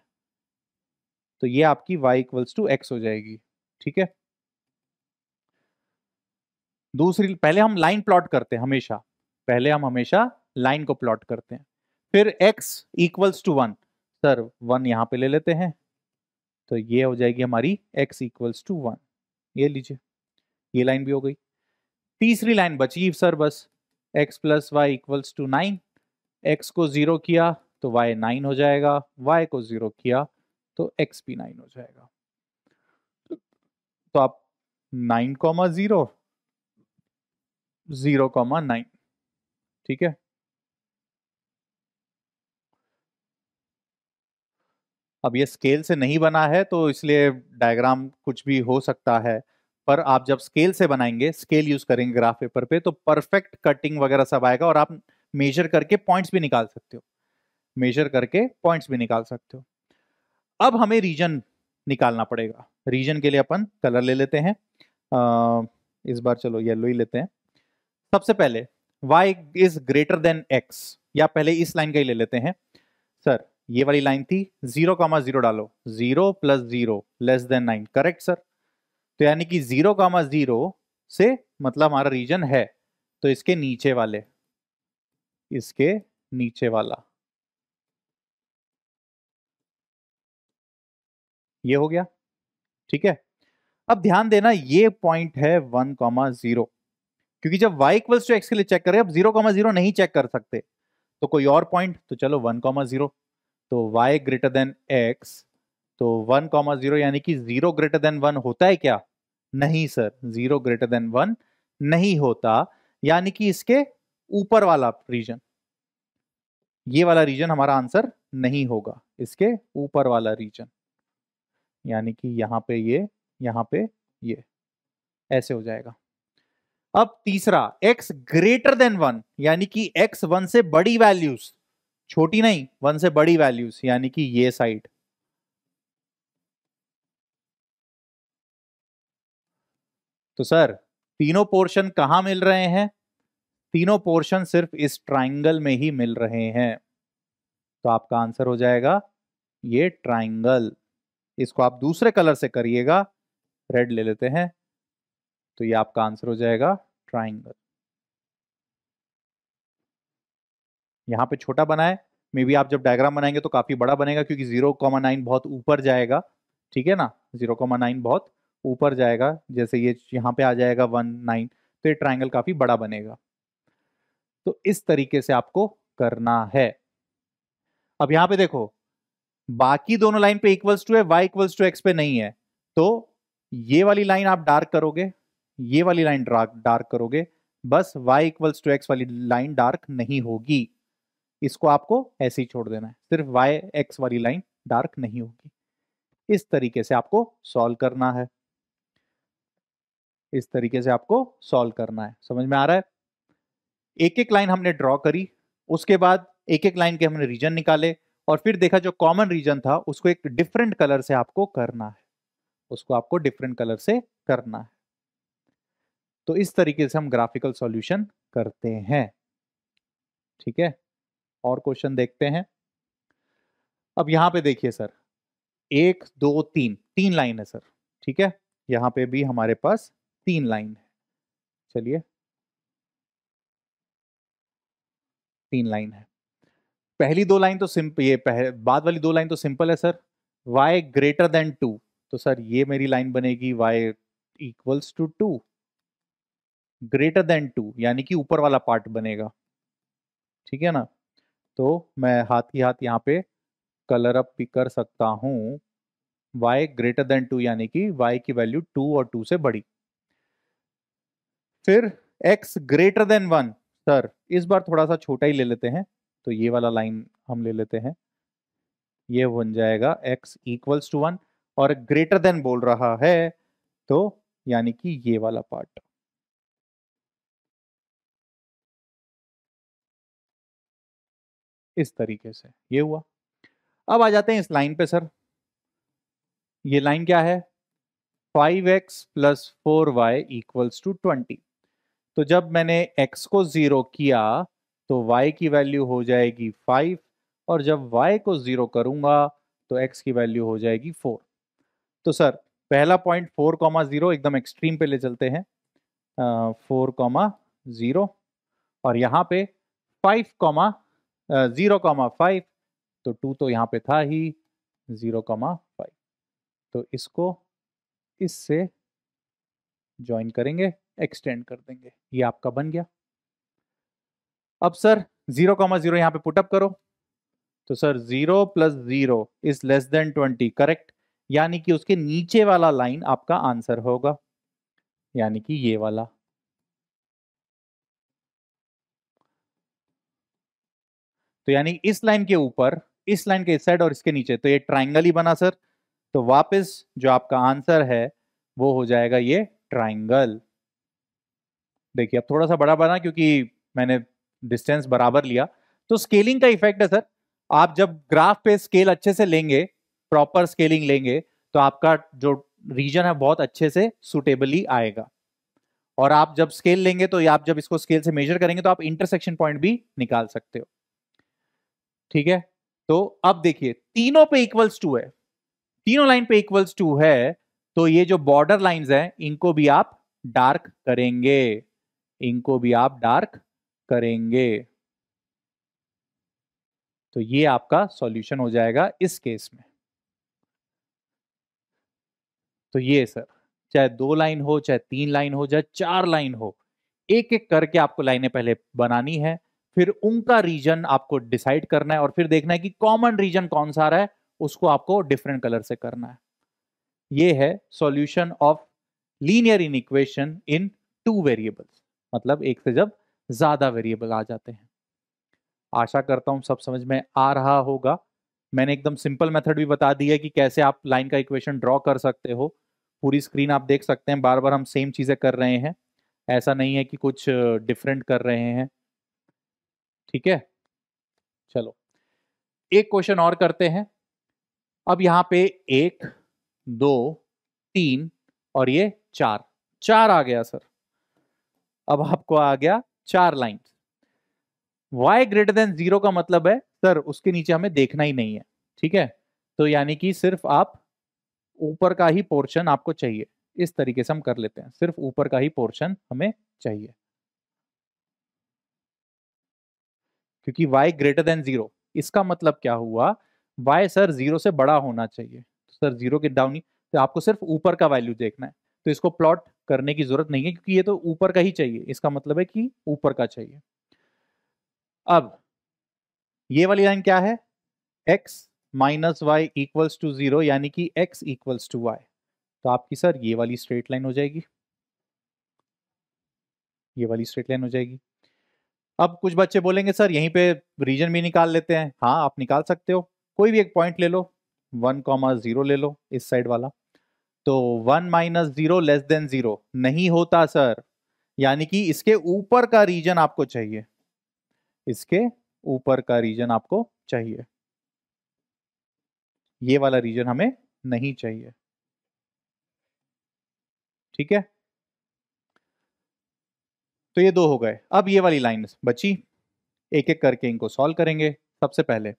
तो ये आपकी y = x हो जाएगी। ठीक है, दूसरी पहले हम लाइन प्लॉट करते हैं हमेशा। पहले हम हमेशा लाइन को प्लॉट करते हैं। फिर x इक्वल्स टू 1, सर 1 यहाँ पे ले लेते हैं तो ये हो जाएगी हमारी x इक्वल्स टू 1, ये लीजिए ये लाइन भी हो गई। तीसरी लाइन बची सर बस x plus y equals to 9, x को 0 किया तो y 9 हो जाएगा, y को 0 किया तो x भी 9 हो जाएगा। तो आप 9, 0, 0, 9, ठीक है। अब ये स्केल से नहीं बना है तो इसलिए डायग्राम कुछ भी हो सकता है, पर आप जब स्केल से बनाएंगे, स्केल यूज करेंगे ग्राफ पेपर पे, तो परफेक्ट कटिंग वगैरह सब आएगा और आप मेजर करके पॉइंट्स भी निकाल सकते हो, मेजर करके पॉइंट्स भी निकाल सकते हो। अब हमें रीजन निकालना पड़ेगा। रीजन के लिए अपन कलर ले लेते हैं, इस बार चलो येलो ही लेते हैं। सबसे पहले y is greater than x, या पहले इस लाइन का ही ले लेते हैं। सर ये वाली लाइन थी 0, 0 डालो, 0 + 0 <9, करेक्ट सर। तो यानी कि 0, 0 से मतलब हमारा रीजन है, तो इसके नीचे वाले, इसके नीचे वाला ये हो गया, ठीक है। अब ध्यान देना ये पॉइंट है 1, 0, क्योंकि जब y इक्वल्स टू x के लिए चेक करें, अब 0, 0 नहीं चेक कर सकते तो कोई और पॉइंट, तो चलो 1, 0, तो y ग्रेटर देन x, तो 1, 0 यानी कि 0 ग्रेटर देन 1 होता है क्या? नहीं सर, 0 ग्रेटर देन 1 नहीं होता, यानी कि इसके ऊपर वाला रीजन, ये वाला रीजन हमारा आंसर नहीं होगा। इसके ऊपर वाला रीजन यानी कि यहाँ पे ये, यहाँ पे ये, ऐसे हो जाएगा। अब तीसरा x ग्रेटर देन 1 यानी कि x 1 से बड़ी वैल्यूज, छोटी नहीं 1 से बड़ी वैल्यूज, यानी कि ये साइड, तो सर तीनों पोर्शन कहाँ मिल रहे हैं? तीनों पोर्शन सिर्फ इस ट्रायंगल में ही मिल रहे हैं, तो आपका आंसर हो जाएगा ये ट्रायंगल। इसको आप दूसरे कलर से करिएगा, रेड ले लेते हैं, तो ये आपका आंसर हो जाएगा ट्रायंगल। यहाँ पे छोटा बनाए, मे बी आप जब डायग्राम बनाएंगे तो काफी बड़ा बनेगा, क्योंकि 0, 9 बहुत ऊपर जाएगा, ठीक है ना, 0, 9 बहुत ऊपर जाएगा। जैसे ये यहाँ पे आ जाएगा 1, 9, तो ये ट्रायंगल काफी बड़ा बनेगा। तो इस तरीके से आपको करना है। अब यहाँ पे देखो, बाकी दोनों लाइन पे इक्वल्स टू है, y इक्वल्स टू x पे नहीं है, तो ये वाली लाइन आप डार्क करोगे, ये वाली लाइन डार्क करोगे, बस y इक्वल्स टू x वाली लाइन डार्क नहीं होगी। इसको आपको ऐसे ही छोड़ देना है, सिर्फ y x वाली लाइन डार्क नहीं होगी। इस तरीके से आपको सॉल्व करना है, इस तरीके से आपको सॉल्व करना है। समझ में आ रहा है? एक एक लाइन हमने ड्रॉ करी, उसके बाद एक एक लाइन के हमने रीजन निकाले, और फिर देखा जो कॉमन रीजन था उसको एक डिफरेंट कलर से आपको करना है, उसको आपको डिफरेंट कलर से करना है। तो इस तरीके से हम ग्राफिकल सॉल्यूशन करते हैं, ठीक है। और क्वेश्चन देखते हैं। अब यहाँ पे देखिए सर, 1, 2, 3 लाइन है सर, ठीक है। यहाँ पे भी हमारे पास 3 लाइन है, चलिए 3 लाइन है। पहली 2 लाइन तो सिंपल, ये बाद वाली 2 लाइन तो सिंपल है सर, y ग्रेटर देन 2, तो सर ये मेरी लाइन बनेगी y equals to 2, greater than 2 यानी कि ऊपर वाला पार्ट बनेगा, ठीक है ना। तो मैं हाथ ही हाथ यहाँ पे कलर अप भी कर सकता हूँ, y ग्रेटर देन 2 यानी कि y की वैल्यू 2 और 2 से बड़ी। फिर x ग्रेटर देन 1, सर इस बार थोड़ा सा छोटा ही ले लेते हैं, तो ये वाला लाइन हम ले लेते हैं, ये बन जाएगा x इक्वल्स टू 1, और ग्रेटर देन बोल रहा है तो यानी कि ये वाला पार्ट, इस तरीके से ये हुआ। अब आ जाते हैं इस लाइन पे सर, ये लाइन क्या है? 5x + 4y = 20। तो जब मैंने x को 0 किया तो y की वैल्यू हो जाएगी 5, और जब y को 0 करूंगा तो x की वैल्यू हो जाएगी 4। तो सर पहला पॉइंट 4, 0 एकदम एक्सट्रीम पे ले चलते हैं, 4, 0, और यहाँ पे 5, 0, 5 तो 2 तो यहाँ पे था ही 0, 5 तो इसको इससे ज्वाइन करेंगे, एक्सटेंड कर देंगे, ये आपका बन गया। अब सर 0, 0 यहाँ पे पुटअप करो तो सर 0 + 0 is <20 करेक्ट, यानी कि उसके नीचे वाला लाइन आपका आंसर होगा, यानी कि ये वाला। तो यानी इस लाइन के ऊपर, इस लाइन के इस साइड और इसके नीचे, तो ये ट्राइंगल ही बना सर। तो वापस जो आपका आंसर है वो हो जाएगा ये ट्राइंगल। देखिए अब थोड़ा सा बड़ा बना क्योंकि मैंने डिस्टेंस बराबर लिया। तो स्केलिंग का इफेक्ट है सर, आप जब ग्राफ पे स्केल अच्छे से लेंगे, प्रॉपर स्केलिंग लेंगे, तो आपका जो रीजन है बहुत अच्छे से सूटेबली आएगा। और आप जब स्केल लेंगे तो आप जब इसको स्केल से मेजर करेंगे तो आप इंटरसेक्शन पॉइंट भी निकाल सकते हो, ठीक है। तो अब देखिए तीनों पे इक्वल्स टू है, तीनों लाइन पे इक्वल्स टू है, तो ये जो बॉर्डर लाइंस हैं इनको भी आप डार्क करेंगे, इनको भी आप डार्क करेंगे। तो ये आपका सॉल्यूशन हो जाएगा इस केस में। तो ये सर चाहे 2 लाइन हो, चाहे 3 लाइन हो, चाहे 4 लाइन हो, एक एक करके आपको लाइनें पहले बनानी है, फिर उनका रीजन आपको डिसाइड करना है, और फिर देखना है कि कॉमन रीजन कौन सा रहा है, उसको आपको डिफरेंट कलर से करना है। ये है solution of linear inequation in 2 variables, मतलब एक से जब ज्यादा वेरिएबल आ जाते हैं। आशा करता हूं सब समझ में आ रहा होगा। मैंने एकदम सिंपल मेथड भी बता दी है कि कैसे आप लाइन का इक्वेशन ड्रॉ कर सकते हो। पूरी स्क्रीन आप देख सकते हैं, बार बार हम सेम चीजें कर रहे हैं, ऐसा नहीं है कि कुछ डिफरेंट कर रहे हैं, ठीक है। चलो एक क्वेश्चन और करते हैं। अब यहाँ पे 1, 2, 3 और ये 4 आ गया सर। अब आपको आ गया 4 लाइन। y > 0 का मतलब है सर उसके नीचे हमें देखना ही नहीं है, ठीक है। तो यानी कि सिर्फ आप ऊपर का ही पोर्शन आपको चाहिए, इस तरीके से हम कर लेते हैं, सिर्फ ऊपर का ही पोर्शन हमें चाहिए, क्योंकि y > 0 इसका मतलब क्या हुआ, y सर 0 से बड़ा होना चाहिए। तो सर 0 के डाउन ही, तो आपको सिर्फ ऊपर का वैल्यू देखना है, तो इसको प्लॉट करने की जरूरत नहीं है क्योंकि ये तो ऊपर का ही चाहिए, इसका मतलब है कि ऊपर का चाहिए। अब ये वाली लाइन क्या है, x - y = 0, यानी कि x = y। तो आपकी सर ये वाली स्ट्रेट लाइन हो जाएगी, ये वाली स्ट्रेट लाइन हो जाएगी। अब कुछ बच्चे बोलेंगे सर यहीं पे रीजन भी निकाल लेते हैं। हाँ आप निकाल सकते हो, कोई भी एक पॉइंट ले लो, 1, 0 ले लो, इस साइड वाला। तो 1 - 0 <0 नहीं होता सर, यानी कि इसके ऊपर का रीजन आपको चाहिए, इसके ऊपर का रीजन आपको चाहिए, ये वाला रीजन हमें नहीं चाहिए, ठीक है। तो ये 2 हो गए। अब ये वाली लाइन्स बची, एक एक करके इनको सॉल्व करेंगे। सबसे पहले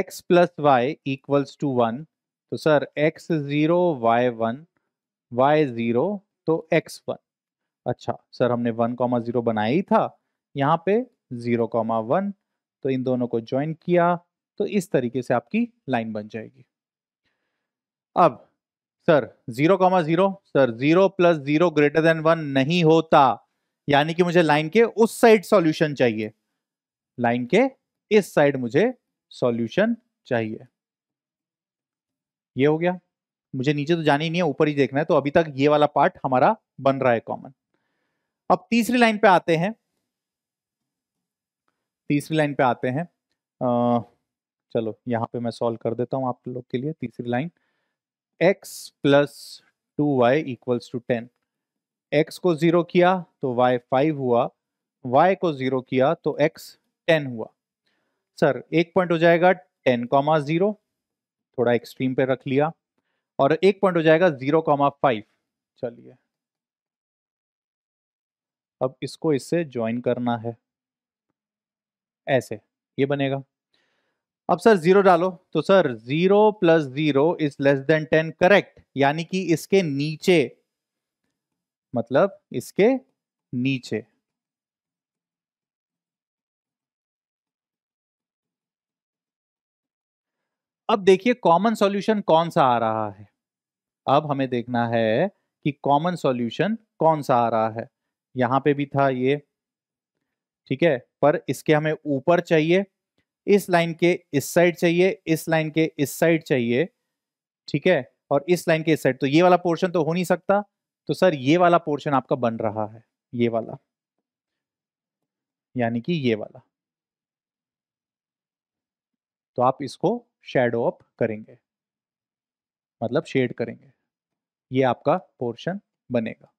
x + y = 1, तो सर x 0 y 1 y 0, तो x 1। अच्छा सर हमने 1, 0 बनाया ही था, यहाँ पे 0, 1, तो इन दोनों को ज्वाइन किया, तो इस तरीके से आपकी लाइन बन जाएगी। अब सर 0, 0 सर 0 + 0 <1 नहीं होता, यानी कि मुझे लाइन के उस साइड सॉल्यूशन चाहिए, लाइन के इस साइड मुझे सॉल्यूशन चाहिए। ये हो गया, मुझे नीचे तो जाना ही नहीं है, ऊपर ही देखना है। तो अभी तक ये वाला पार्ट हमारा बन रहा है कॉमन। अब तीसरी लाइन पे आते हैं, तीसरी लाइन पे आते हैं। चलो यहाँ पे मैं सॉल्व कर देता हूँ आप लोग के लिए। तीसरी लाइन x + 2y = 10, x को 0 किया तो y 5 हुआ, y को 0 किया तो x 10 हुआ। सर एक पॉइंट हो जाएगा 10, 0, थोड़ा एक्सट्रीम पे रख लिया, और एक पॉइंट हो जाएगा 0, 5। चलिए अब इसको इससे ज्वाइन करना है, ऐसे ये बनेगा। अब सर 0 डालो तो सर 0 + 0 is <10 करेक्ट, यानी कि इसके नीचे, मतलब इसके नीचे, अब देखिए कॉमन सॉल्यूशन कौन सा आ रहा है। अब हमें देखना है कि कॉमन सॉल्यूशन कौन सा आ रहा है। यहाँ पे भी था ये, ठीक है, पर इसके हमें ऊपर चाहिए, इस लाइन के इस साइड चाहिए, इस लाइन के इस साइड चाहिए, ठीक है, और इस लाइन के इस साइड। तो ये वाला पोर्शन तो हो नहीं सकता, तो सर ये वाला पोर्शन आपका बन रहा है, ये वाला, यानी कि ये वाला। तो आप इसको शेडो अप करेंगे, मतलब शेड करेंगे, ये आपका पोर्शन बनेगा।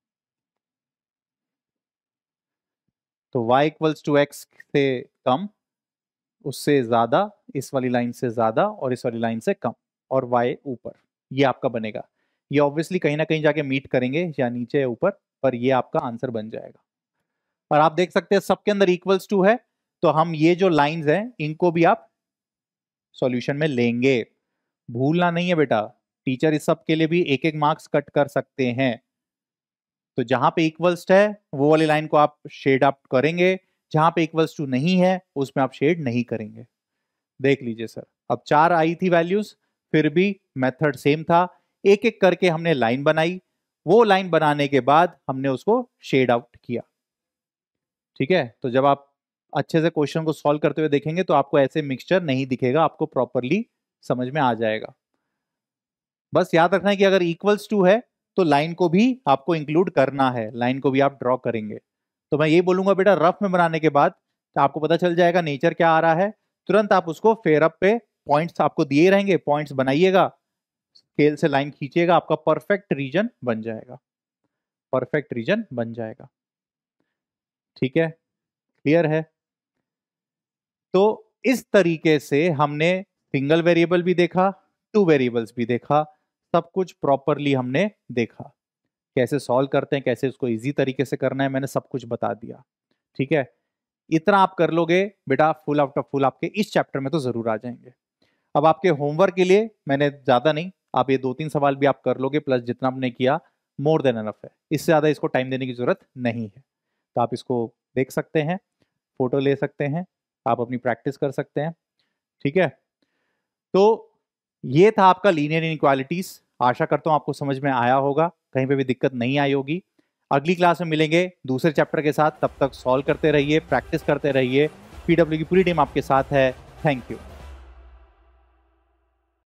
तो y = x से कम, उससे ज्यादा, इस वाली लाइन से ज्यादा और इस वाली लाइन से कम, और y ऊपर, ये आपका बनेगा। ये ऑब्वियसली कहीं ना कहीं जाके मीट करेंगे, या नीचे या ऊपर, पर ये आपका आंसर बन जाएगा। और आप देख सकते हैं सबके अंदर =2 है, तो हम ये जो लाइंस हैं इनको भी आप सॉल्यूशन में लेंगे। भूलना नहीं है बेटा, टीचर इस सब के लिए भी 1-1 मार्क्स कट कर सकते हैं। तो जहां पे =2 है वो वाली लाइन को आप शेड अप करेंगे, जहां पे =2 नहीं है उसमें आप शेड नहीं करेंगे। देख लीजिए सर, अब 4 आई थी वैल्यूज, फिर भी मेथड सेम था, 1-1 करके हमने लाइन बनाई, वो लाइन बनाने के बाद हमने उसको शेड आउट किया, ठीक है। तो जब आप अच्छे से क्वेश्चन को सॉल्व करते हुए देखेंगे तो आपको ऐसे मिक्सचर नहीं दिखेगा, आपको प्रॉपरली समझ में आ जाएगा। बस याद रखना है कि अगर =2 है तो लाइन को भी आपको इंक्लूड करना है, लाइन को भी आप ड्रॉ करेंगे। तो मैं ये बोलूंगा बेटा, रफ में बनाने के बाद तो आपको पता चल जाएगा नेचर क्या आ रहा है, तुरंत आप उसको फेयर अप पे, पॉइंट्स आपको दिए रहेंगे, पॉइंट्स बनाइएगा, स्केल से लाइन खींचिएगा, आपका परफेक्ट रीजन बन जाएगा, परफेक्ट रीजन बन जाएगा, ठीक है, क्लियर है। तो इस तरीके से हमने सिंगल वेरिएबल भी देखा, 2 वेरिएबल्स भी देखा, सब कुछ प्रॉपरली हमने देखा, कैसे सॉल्व करते हैं, कैसे उसको इजी तरीके से करना है, मैंने सब कुछ बता दिया, ठीक है। इतना आप कर लोगे बेटा, फुल आउट ऑफ फुल आपके इस चैप्टर में तो जरूर आ जाएंगे। अब आपके होमवर्क के लिए मैंने ज्यादा नहीं, आप ये 2-3 सवाल भी आप कर लोगे, प्लस जितना आपने किया मोर देन एनफ है, इससे ज्यादा इसको टाइम देने की जरूरत नहीं है। तो आप इसको देख सकते हैं, फोटो ले सकते हैं, आप अपनी प्रैक्टिस कर सकते हैं, ठीक है। तो ये था आपका लीनियर इनइक्वालिटीज, आशा करता हूँ आपको समझ में आया होगा, कहीं पे भी दिक्कत नहीं आई होगी। अगली क्लास में मिलेंगे दूसरे चैप्टर के साथ, तब तक सॉल्व करते रहिए, प्रैक्टिस करते रहिए, पीडब्ल्यू की पूरी टीम आपके साथ है। Thank you.